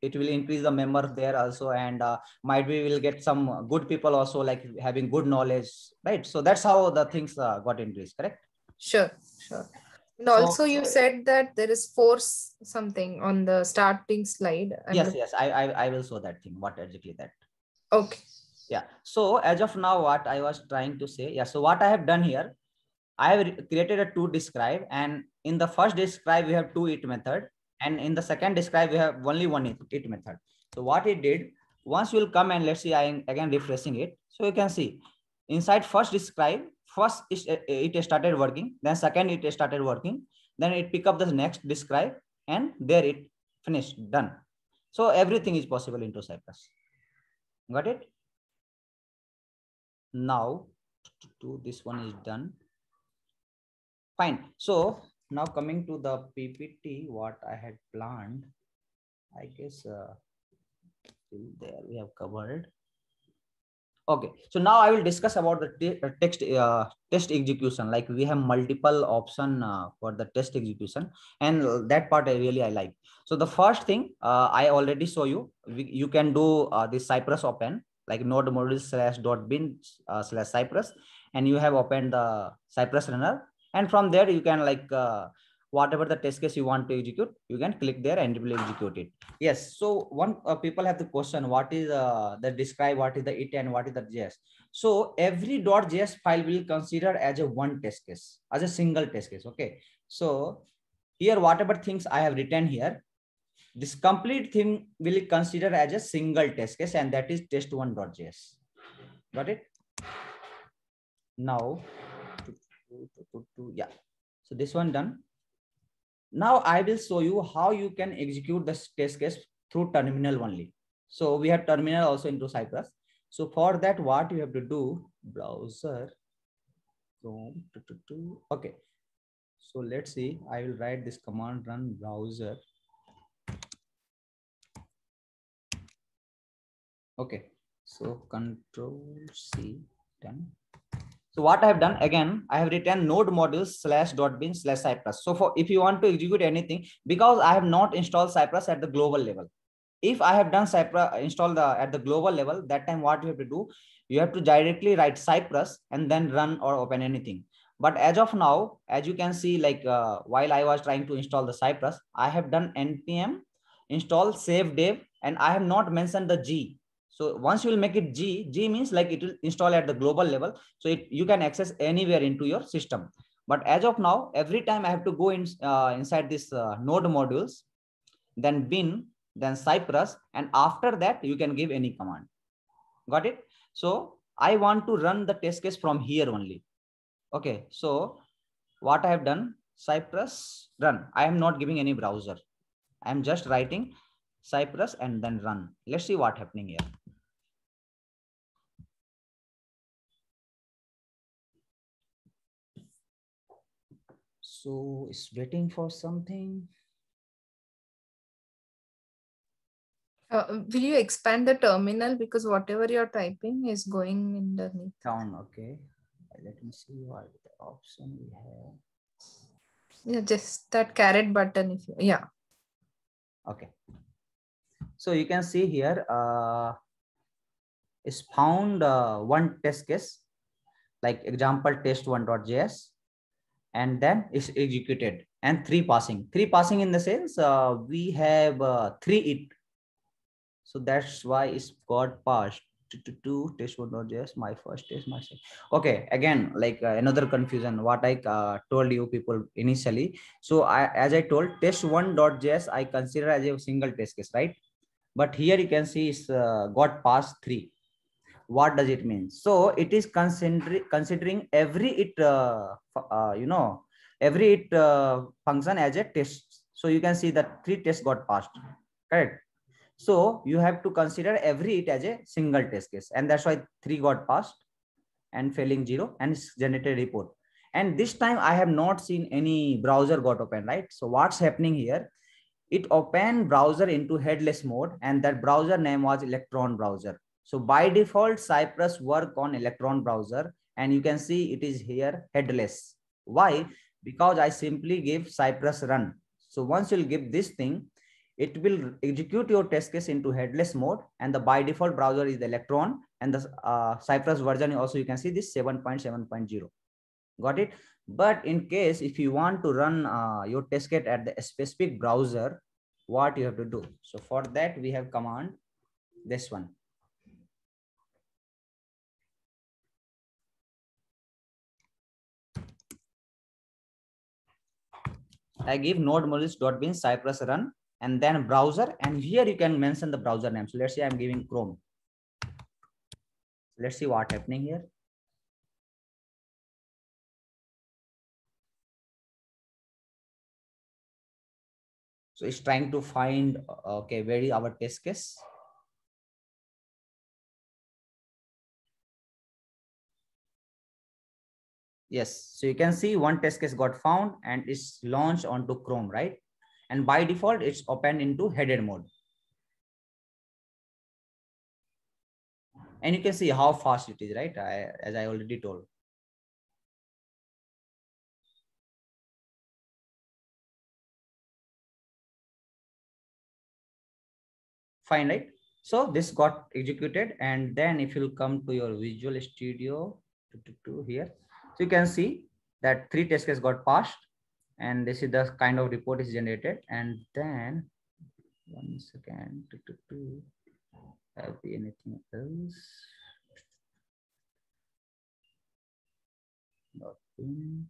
it will increase the members there also. And might we will get some good people also, like having good knowledge, right? So that's how the things got increased, correct? Sure, sure. And also, you said that there is force something on the starting slide. Yes, I will show that thing. What exactly that? Okay. Yeah. So as of now, what I was trying to say, yeah. So what I have done here, I have created a two describe, and in the first describe we have two it method, and in the second describe we have only one it method. So what it did, once you will come and let's see, I am again refreshing it, so you can see inside first describe, first it started working, then second it started working, then it pick up the next describe, and there it finished, done. So everything is possible into Cypress. Got it? Now this one is done. Fine. So now coming to the PPT, what I had planned, I guess till there we have covered. Okay, so now I will discuss about the test execution. Like we have multiple option for the test execution, and that part I really like. So the first thing I already show you, you can do this Cypress open like node module /bin/cypress, and you have opened the Cypress runner, and from there you can like whatever the test case you want to execute, you can click there and it will execute it. Yes. So one people have the question, what is the describe, what is the it, and what is the JS? So every .js file will consider as a one test case, as a single test case. Okay. So here whatever things I have written here, this complete thing will consider as a single test case, and that is test1.js. Got it? Now, yeah. So this one done. Now I will show you how you can execute this test case through terminal only. So we have terminal also into Cypress. So for that, what you have to do, browser. Okay. So let's see. I will write this command, run browser. Okay. So Control C, done. So what I have done, again, I have written node modules /bin/cypress. So for if you want to execute anything, because I have not installed Cypress at the global level. If I have done Cypress install at the global level, that time what you have to do, you have to directly write Cypress and then run or open anything. But as of now, as you can see, like while I was trying to install the Cypress, I have done npm install save dev, and I have not mentioned the G. So once you will make it G means like it will install at the global level. So you can access anywhere into your system. But as of now, every time I have to go in, inside this node modules, then bin, then Cypress. And after that, you can give any command. Got it? So I want to run the test case from here only. Okay. So what I have done, Cypress run. I am not giving any browser. I am just writing Cypress and then run. Let's see what's happening here. So it's waiting for something. Will you expand the terminal, because whatever you're typing is going underneath. Down, okay. Let me see what the option we have. Yeah, just that caret button. If you, yeah. Okay. So you can see here is found one test case, like example test1.js. And then it's executed and three passing in the sense we have three it. So that's why it's got passed to test1.js, my first test, my second. Okay, again, like another confusion, what I told you people initially. So as I told, test1.js, I consider as a single test case, right? But here you can see it's got passed three. What does it mean? So it is considering every it function as a test. So you can see that three tests got passed, correct? So you have to consider every it as a single test case, and that's why three got passed and failing 0, and it's generated report. And this time I have not seen any browser got open, right? So what's happening here, it opened browser into headless mode, and that browser name was Electron browser. So by default, Cypress work on Electron browser, and you can see it is here headless. Why? Because I simply give Cypress run. So once you'll give this thing, it will execute your test case into headless mode, and the by default browser is Electron, and the Cypress version also you can see this 7.7.0. Got it? But in case if you want to run your test case at the specific browser, what you have to do? So for that we have command this one. I give node modules.bin Cypress run and then browser, and here you can mention the browser name. So let's say I'm giving Chrome. Let's see what's happening here. So it's trying to find, okay, where is our test case? Yes, so you can see one test case got found and it's launched onto Chrome, right? And by default, it's opened into headed mode. And you can see how fast it is, right? As I already told. Fine, right? So this got executed. And then if you'll come to your Visual Studio to here, so you can see that 3 test cases got passed, and this is the kind of report is generated. And then, one second, have anything else? Nothing.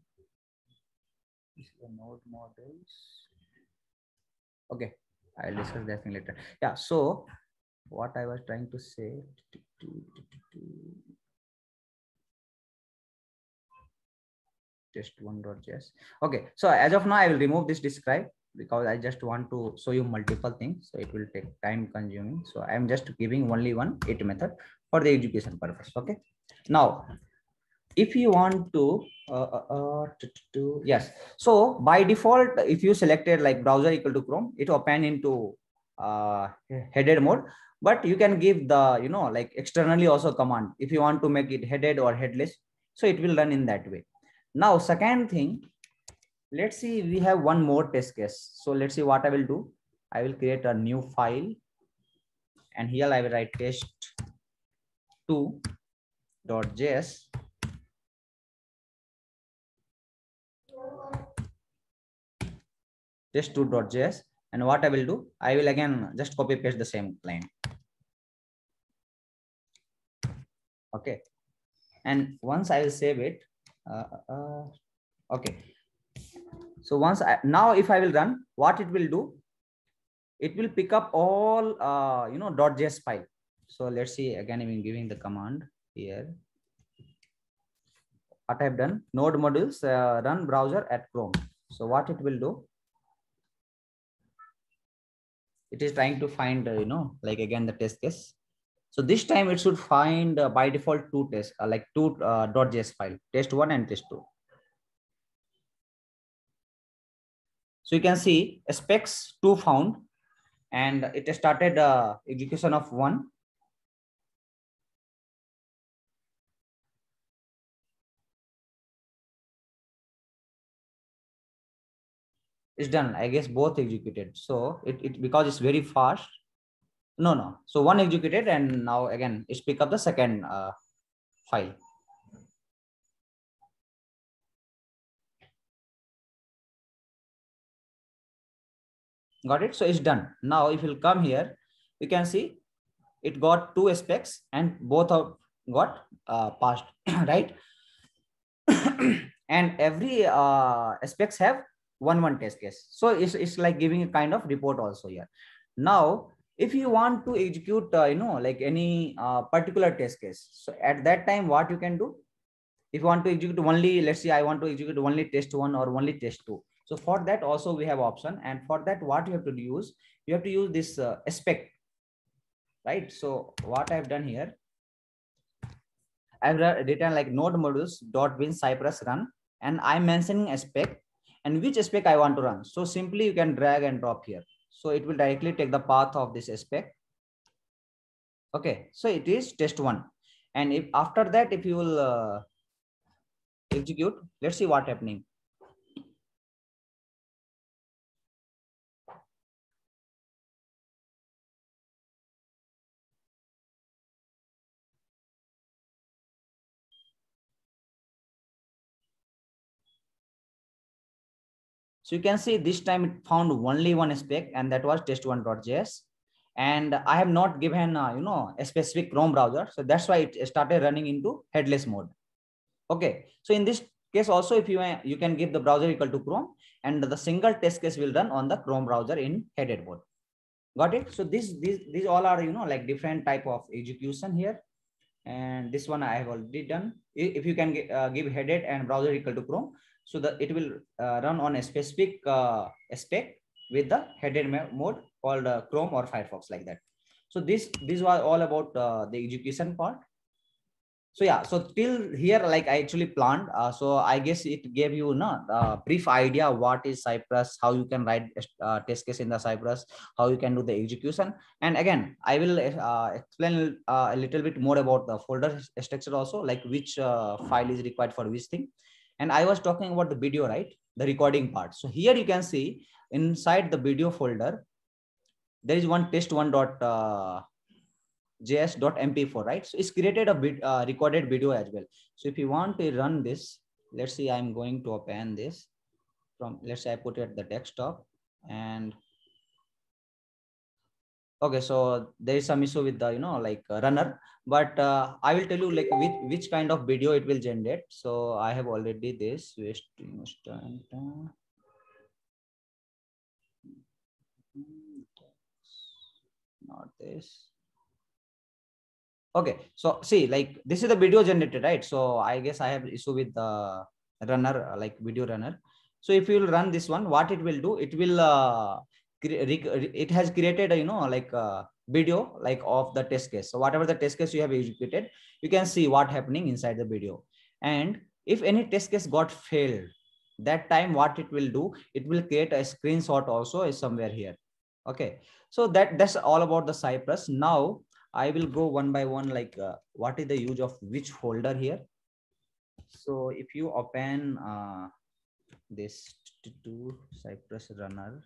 This is the node models. Okay, I'll discuss that thing later. Yeah, so what I was trying to say. Just one.js. Okay, so as of now, I will remove this describe because I just want to show you multiple things. So it will take time consuming. So I'm just giving only one it method for the education purpose. Okay. Now, if you want to, yes. So by default, if you selected like browser equal to Chrome, it open into headed mode. But you can give the, you know, like externally also command if you want to make it headed or headless. So it will run in that way. Now, second thing, let's see, we have one more test case. So let's see what I will do. I will create a new file and here I will write test2.js. Test2.js, and what I will do, I will again just copy paste the same line. Okay. And once I will save it, okay, so once now if I will run, what it will do, it will pick up all you know .js file. So let's see again, I'm giving the command here. What I've done, node modules run browser at Chrome. So what it will do, it is trying to find you know like again the test case. So this time it should find by default two tests, like two .js file, test1 and test2. So you can see specs 2 found, and it started execution of 1. It's done. I guess both executed. So it because it's very fast. No. So one executed, and now again, it's pick up the second file. Got it? So it's done. Now, if you'll come here, you can see it got 2 specs, and both have got passed, right? And every specs have one test case. So it's like giving a kind of report also here. Now, if you want to execute, you know, like any particular test case. So at that time, what you can do, if you want to execute only, let's say I want to execute only test1 or only test2. So for that also we have option, and for that what you have to use this spec, right? So what I've done here, I've written like node modules dot bin Cypress run, and I'm mentioning a spec, and which spec I want to run. So simply you can drag and drop here. So it will directly take the path of this spec. Okay, so it is test1. And if after that, if you will execute, let's see what happening. So you can see this time it found only one spec, and that was test1.js. And I have not given, you know, a specific Chrome browser. So that's why it started running into headless mode. Okay. So in this case also, if you can give the browser equal to Chrome, and the single test case will run on the Chrome browser in headed mode. Got it? So these all are, you know, like different type of execution here. And this one I have already done. If you can give headed and browser equal to Chrome, so that it will run on a specific spec with the headed mode called Chrome or Firefox, like that. So this was all about the execution part. So yeah, so till here, like I actually planned. So I guess it gave you a brief idea what is Cypress, how you can write test case in the Cypress, how you can do the execution. And again, I will explain a little bit more about the folder structure also, like which file is required for which thing. And I was talking about the video, right? The recording part. So here you can see inside the video folder, there is one test1.js.mp4, right? So it's created a recorded video as well. So if you want to run this, let's see, I'm going to open this from, let's say I put it at the desktop, and okay, so there is some issue with the, like runner, but I will tell you like which kind of video it will generate. So I have already this. Not this. Okay, so see, like this is the video generated, right? So I guess I have issue with the runner, like video runner. So if you will run this one, what it will do, it will it has created a, like a video like of the test case. So whatever the test case you have executed, you can see what happening inside the video. And if any test case got failed, that time what it will do, it will create a screenshot also is somewhere here. Okay, so that's all about the Cypress. Now I will go one by one, like what is the use of which folder here. So if you open this to Cypress runner,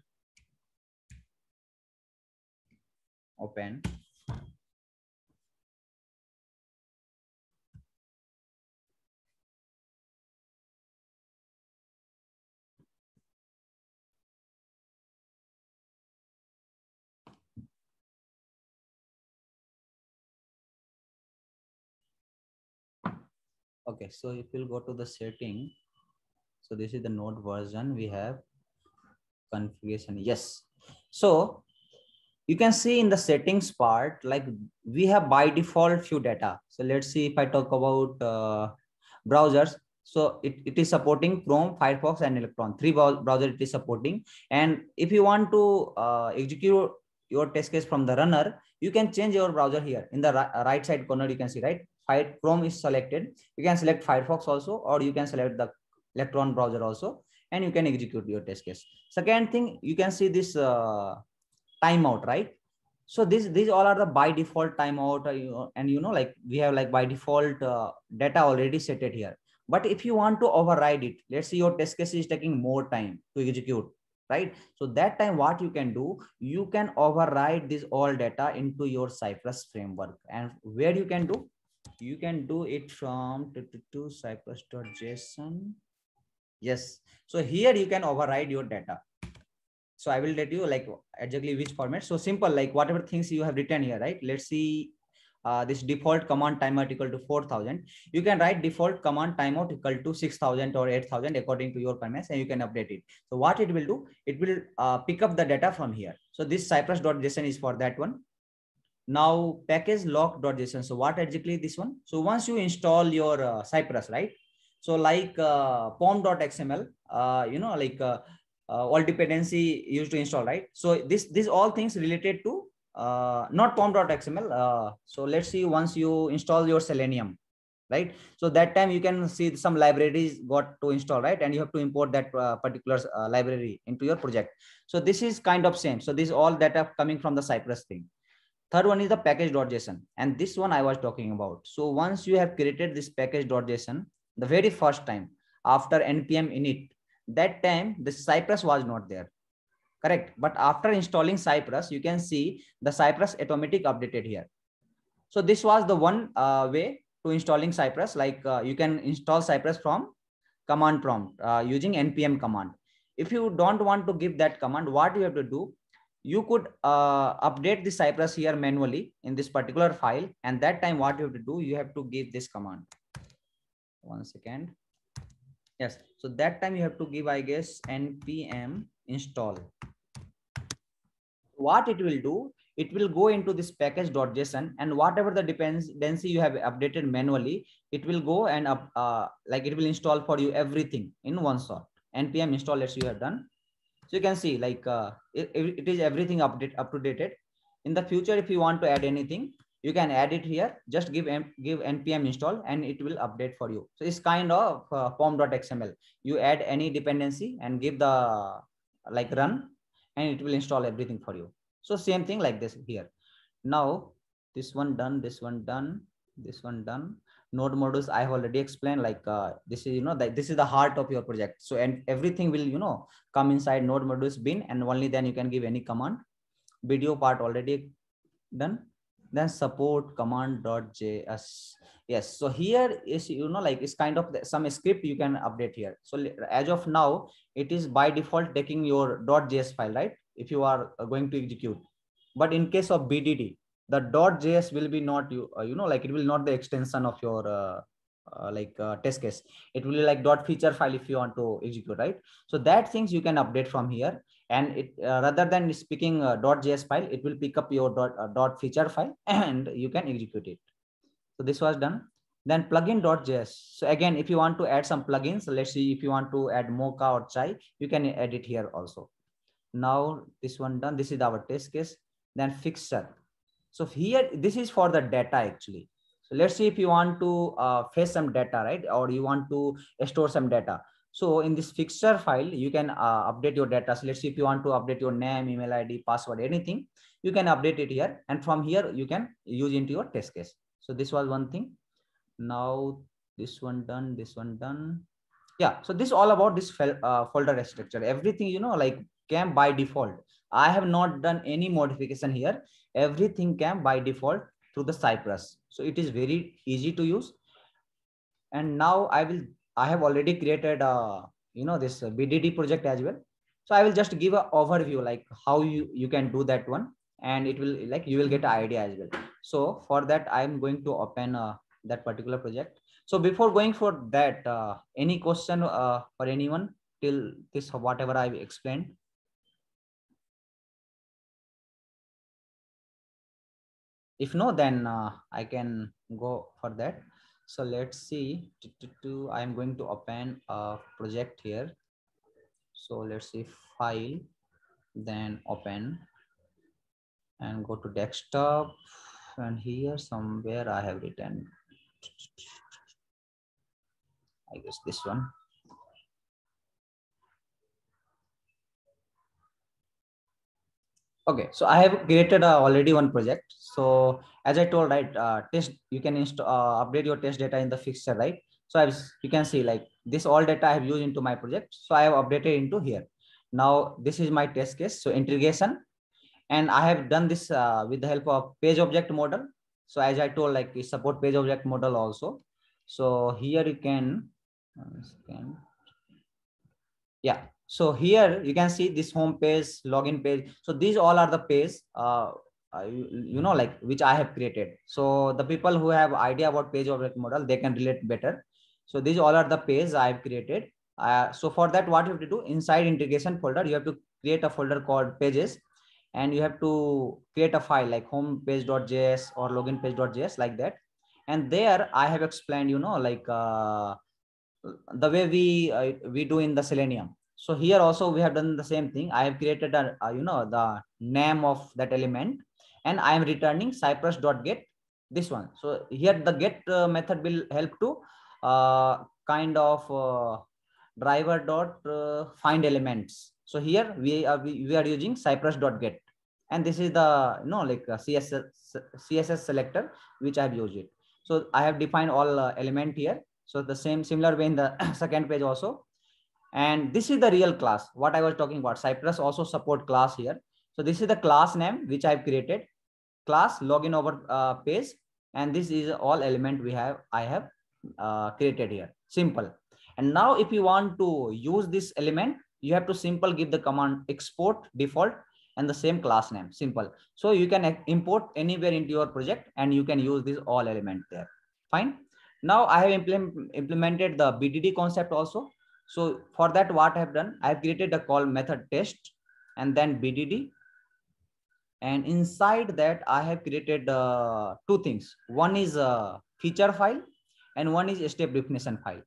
open. Okay, so if you'll go to the setting, so this is the node version, we have configuration, yes. So you can see in the settings part, like we have by default few data. So let's see, if I talk about browsers, so it is supporting Chrome, Firefox and Electron, 3 browser it is supporting. And if you want to execute your test case from the runner, you can change your browser here in the right side corner, you can see, right? Chrome is selected, you can select Firefox also, or you can select the Electron browser also, and you can execute your test case. Second thing, you can see this timeout, right? So these all are the by default timeout, and like we have like by default data already set it here. But if you want to override it, let's say your test case is taking more time to execute, right? So that time what you can do, you can override this all data into your Cypress framework. And where you can do? You can do it from to cypress.json. Yes. So here you can override your data. So I will let you like exactly which format. So simple, like whatever things you have written here, right? Let's see this default command timeout equal to 4,000. You can write default command timeout equal to 6,000 or 8,000 according to your premise, and you can update it. So what it will do, it will pick up the data from here. So this cypress.json is for that one. Now package lock.json. So what exactly this one? So once you install your Cypress, right? So like pom.xml, like all dependency used to install, right? So these all things related to not pom.xml. So let's see, once you install your Selenium, right? So that time you can see some libraries got to install, right? And you have to import that particular library into your project. So this is kind of same. So this all data coming from the Cypress thing. Third one is the package.json, and this one I was talking about. So once you have created this package.json, the very first time after NPM init, that time the Cypress was not there, correct? But after installing Cypress, you can see the Cypress automatic updated here. So this was the one way to installing Cypress, like you can install Cypress from command prompt using NPM command. If you don't want to give that command, what you have to do, you could update the Cypress here manually in this particular file. And that time what you have to do, you have to give this command. One second. Yes. So that time you have to give, I guess, npm install. What it will do, it will go into this package.json, and whatever the dependency you have updated manually, it will go and it will install for you everything in one shot. Npm install, let's say you have done. So you can see like it is everything up to dated. In the future, if you want to add anything, you can add it here. Just give npm install and it will update for you. So it's kind of pom.xml. You add any dependency and give the like run, and it will install everything for you. So same thing like this here. Now this one done, this one done, this one done. Node modules I have already explained, like this is, you know, that this is the heart of your project. So and everything will, you know, come inside node modules bin, and only then you can give any command. Video part already done. Then support command.js. Yes. So here is, you know, like it's kind of some script you can update here. So as of now, it is by default taking your .js file, right? If you are going to execute, but in case of BDD, the .js will be not, you know, like it will not the extension of your test case. It will be like .feature file if you want to execute, right? So that things you can update from here. And it rather than speaking .js file, it will pick up your .feature file and you can execute it. So this was done. Then plugin.js. So again, if you want to add some plugins, let's see if you want to add Mocha or Chai, you can add it here also. Now this one done. This is our test case. Then fixer. So here, this is for the data actually. So let's see if you want to fetch some data, right? Or you want to store some data. So in this fixer file, you can update your data. So let's see if you want to update your name, email ID, password, anything, you can update it here. And from here, you can use into your test case. So this was one thing. Now this one done, this one done. Yeah. So this all about this folder structure. Everything, you know, like came by default. I have not done any modification here. Everything came by default through the Cypress. So it is very easy to use. And now I have already created this BDD project as well. So I will just give an overview like how you can do that one, and it will like you will get an idea as well. So for that I am going to open that particular project. So before going for that, any question for anyone till this whatever I've explained? If no, then I can go for that. So let's see, I'm going to open a project here. So let's see, file, then open and go to desktop, and here somewhere I have written, I guess this one. Okay, so I have created already one project. So as I told, right, test, you can update your test data in the fixer, right? So you can see like this all data I have used into my project. So I have updated into here. Now this is my test case. So integration, and I have done this with the help of page object model. So as I told, like we support page object model also. So here you can, yeah. So here you can see this home page, login page. So these all are the pages, which I have created. So the people who have idea about page object model, they can relate better. So these all are the pages I have created. So for that, what you have to do inside integration folder, you have to create a folder called pages, and you have to create a file like homepage.js or loginpage.js like that. And there I have explained, you know, like the way we do in the Selenium. So here also we have done the same thing. I have created the name of that element, and I am returning cypress.get, this one. So here the get method will help to driver dot find elements. So here we are using cypress.get, and this is the CSS selector which I have used it. So I have defined all element here. So the similar way in the second page also. And this is the real class, what I was talking about. Cypress also support class here. So this is the class name, which I've created, class login over page. And this is all element I have created here, simple. And now if you want to use this element, you have to simple give the command export default and the same class name, simple. So you can import anywhere into your project, and you can use this all element there. Fine. Now I have implemented the BDD concept also. So for that, what I have done, I have created a call method test and then BDD. And inside that, I have created two things. One is a feature file and one is a step definition file.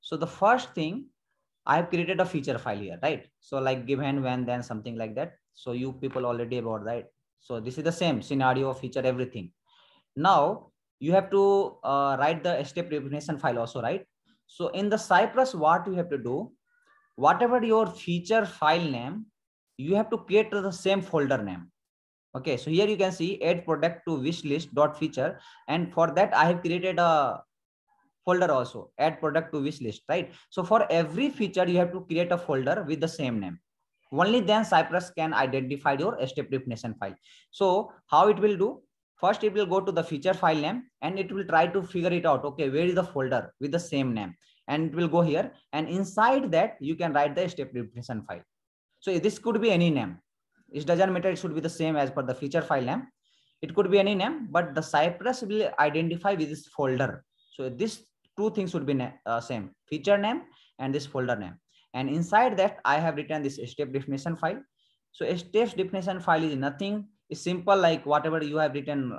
So the first thing I have created a feature file here, right? So like give and when then something like that. So you people already about that. So this is the same scenario, feature, everything. Now you have to write the step definition file also, right? So in the Cypress, what you have to do, whatever your feature file name, you have to create the same folder name. Okay, so here you can see add product to wish list dot feature, and for that I have created a folder also, add product to wish list, right? So for every feature you have to create a folder with the same name. Only then Cypress can identify your step definition file. So how it will do? First, it will go to the feature file name and it will try to figure it out. Okay, where is the folder with the same name? And it will go here, and inside that you can write the step definition file. So this could be any name. It doesn't matter. It should be the same as per the feature file name. It could be any name, but the Cypress will identify with this folder. So these two things should be same, feature name and this folder name. And inside that I have written this step definition file. So a step definition file is nothing. It's simple, like whatever you have written,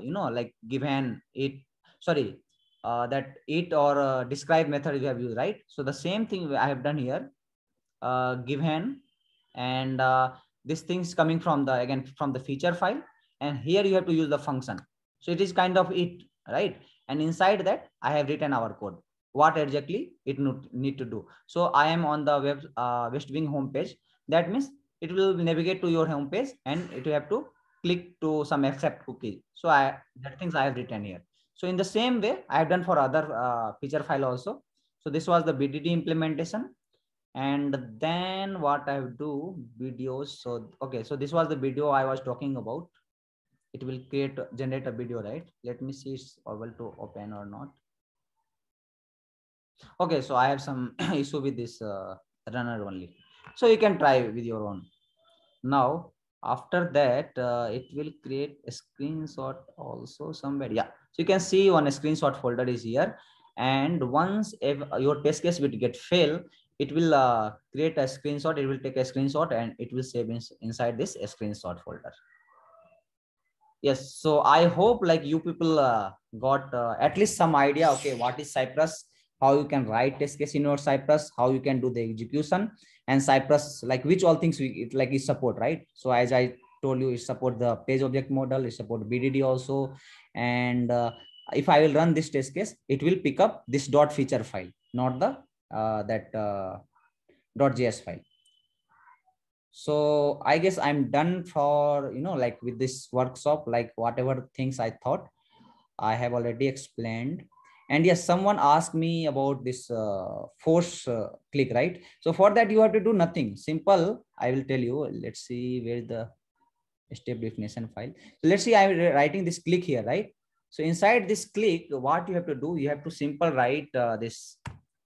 you know, like given it, sorry, that it or describe method you have used, right? So the same thing I have done here, given, and this thing is coming from the, again, from the feature file. And here you have to use the function. So it is kind of it, right? And inside that I have written our code, what exactly it need to do. So I am on the web, West Wing homepage. That means it will navigate to your home page and it will have to click to some accept cookie. So I, that things I have written here. So in the same way I have done for other feature file also. So this was the BDD implementation. And then what I have do, videos. So, okay, so this was the video I was talking about. It will create, generate a video, right? Let me see if it's able to open or not. Okay, so I have some issue with this runner only. So you can try with your own. Now, after that, it will create a screenshot also somewhere. Yeah, so you can see one screenshot folder is here. And once if your test case will get fail, it will create a screenshot. It will take a screenshot and it will save inside this screenshot folder. Yes, so I hope like you people got at least some idea. Okay, what is Cypress? How you can write test case in your Cypress, how you can do the execution, and Cypress, like which all things it support, right? So as I told you, it support the page object model, it support BDD also. And if I will run this test case, it will pick up this dot feature file, not the .js file. So I guess I'm done for, you know, like with this workshop, like whatever things I thought I have already explained. And yes, someone asked me about this force click, right? So for that, you have to do nothing. Simple, I will tell you. Let's see where the step definition file. So let's see, I'm writing this click here, right? So inside this click, what you have to do, you have to simple write this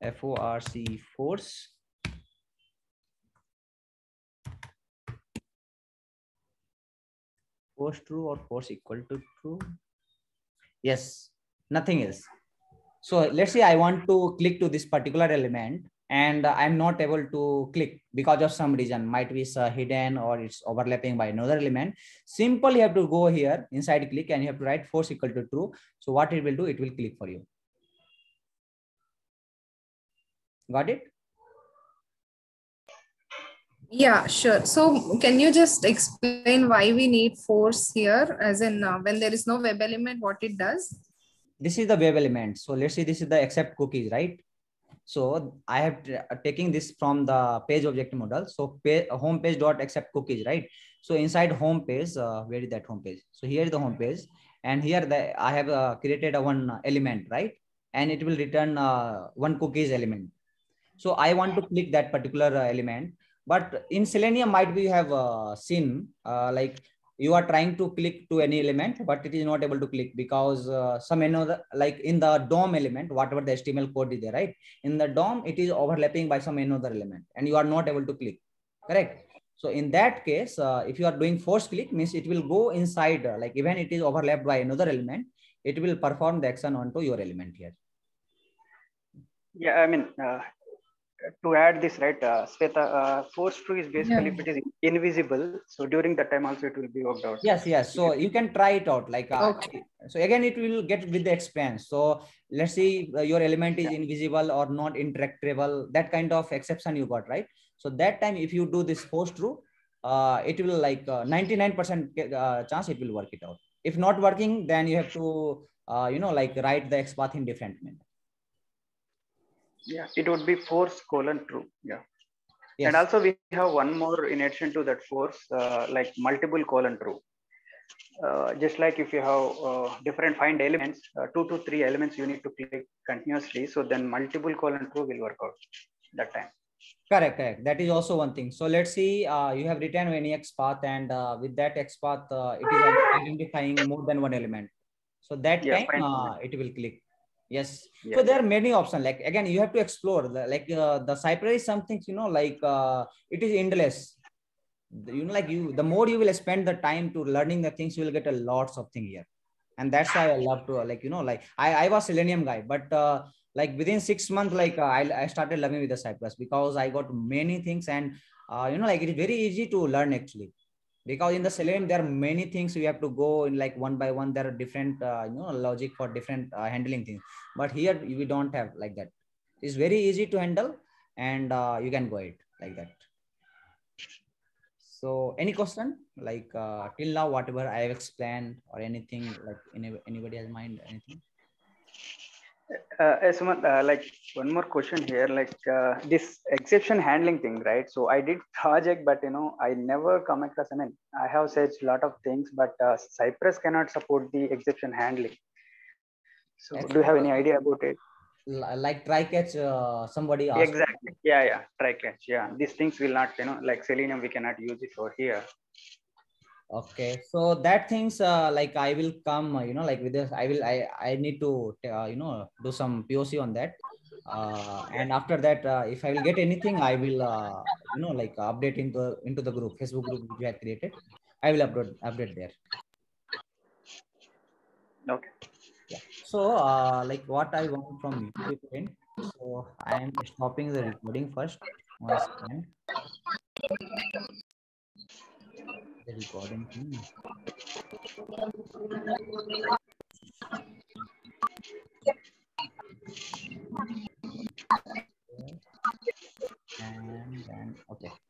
F-O-R-C, force. Force true or force equal to true. Yes, nothing else. So let's say I want to click to this particular element and I'm not able to click because of some reason, might be hidden or it's overlapping by another element. Simple, you have to go here inside click and you have to write force equal to true. So what it will do, it will click for you. Got it? Yeah, sure. So can you just explain why we need force here, as in when there is no web element, what it does? This is the web element. So let's say this is the accept cookies, right? So I have taking this from the page object model. So homepage dot accept cookies, right? So inside homepage, where is that homepage? So here is the homepage, and here the, I have created a one element, right? And it will return one cookies element. So I want to click that particular element, but in Selenium might be have seen like you are trying to click to any element, but it is not able to click because some another, like in the DOM element, whatever the HTML code is there, right? In the DOM, it is overlapping by some another element and you are not able to click, correct? So in that case, if you are doing force click, means it will go inside, like even it is overlapped by another element, it will perform the action onto your element here. Yeah, I mean, to add this, right, Sweta, force true is basically if it is invisible. So during that time also it will be worked out. Yes, yes. So you can try it out. Like okay. So again, it will get with the expense. So let's say your element is invisible or not interactable. That kind of exception you got, right? So that time, if you do this force true, it will like 99% chance it will work it out. If not working, then you have to like write the XPath in different manner. Yeah, it would be force colon true. Yeah. Yes. And also we have one more in addition to that force, like multiple colon true. Just like if you have different find elements, 2 to 3 elements you need to click continuously. So then multiple colon true will work out that time. Correct, correct. That is also one thing. So let's see, you have written any XPath, and with that XPath, it is identifying more than one element. So that time it will click. Yes. So there are many options. Like again, you have to explore the, like the Cypress is something, like it is endless. Like the more you will spend the time to learning the things, you will get a lots of things here. And that's why I love to like I was Selenium guy, but like within 6 months, like I started loving with the Cypress because I got many things, and like it is very easy to learn actually. Because in the Selenium, there are many things we have to go in like one by one. There are different, logic for different handling things. But here we don't have like that. It's very easy to handle, and you can go it like that. So any question like till now, whatever I have explained or anything like anybody has mind anything? Like one more question here, like this exception handling thing, right? So I did project, but I never come across. I mean, I have searched a lot of things, but Cypress cannot support the exception handling. So do you have any idea about it? Like try catch, somebody asked. Exactly. Yeah, yeah. Try catch. Yeah. These things will not, like Selenium, we cannot use it over here. Okay, so that things like I will come, like with this, I need to, do some POC on that. And after that, if I will get anything, I will, like update into the group, Facebook group which I have created. I will update there. Okay. Yeah. So like what I want from you, so I am stopping the recording first. The recording thing. And then okay.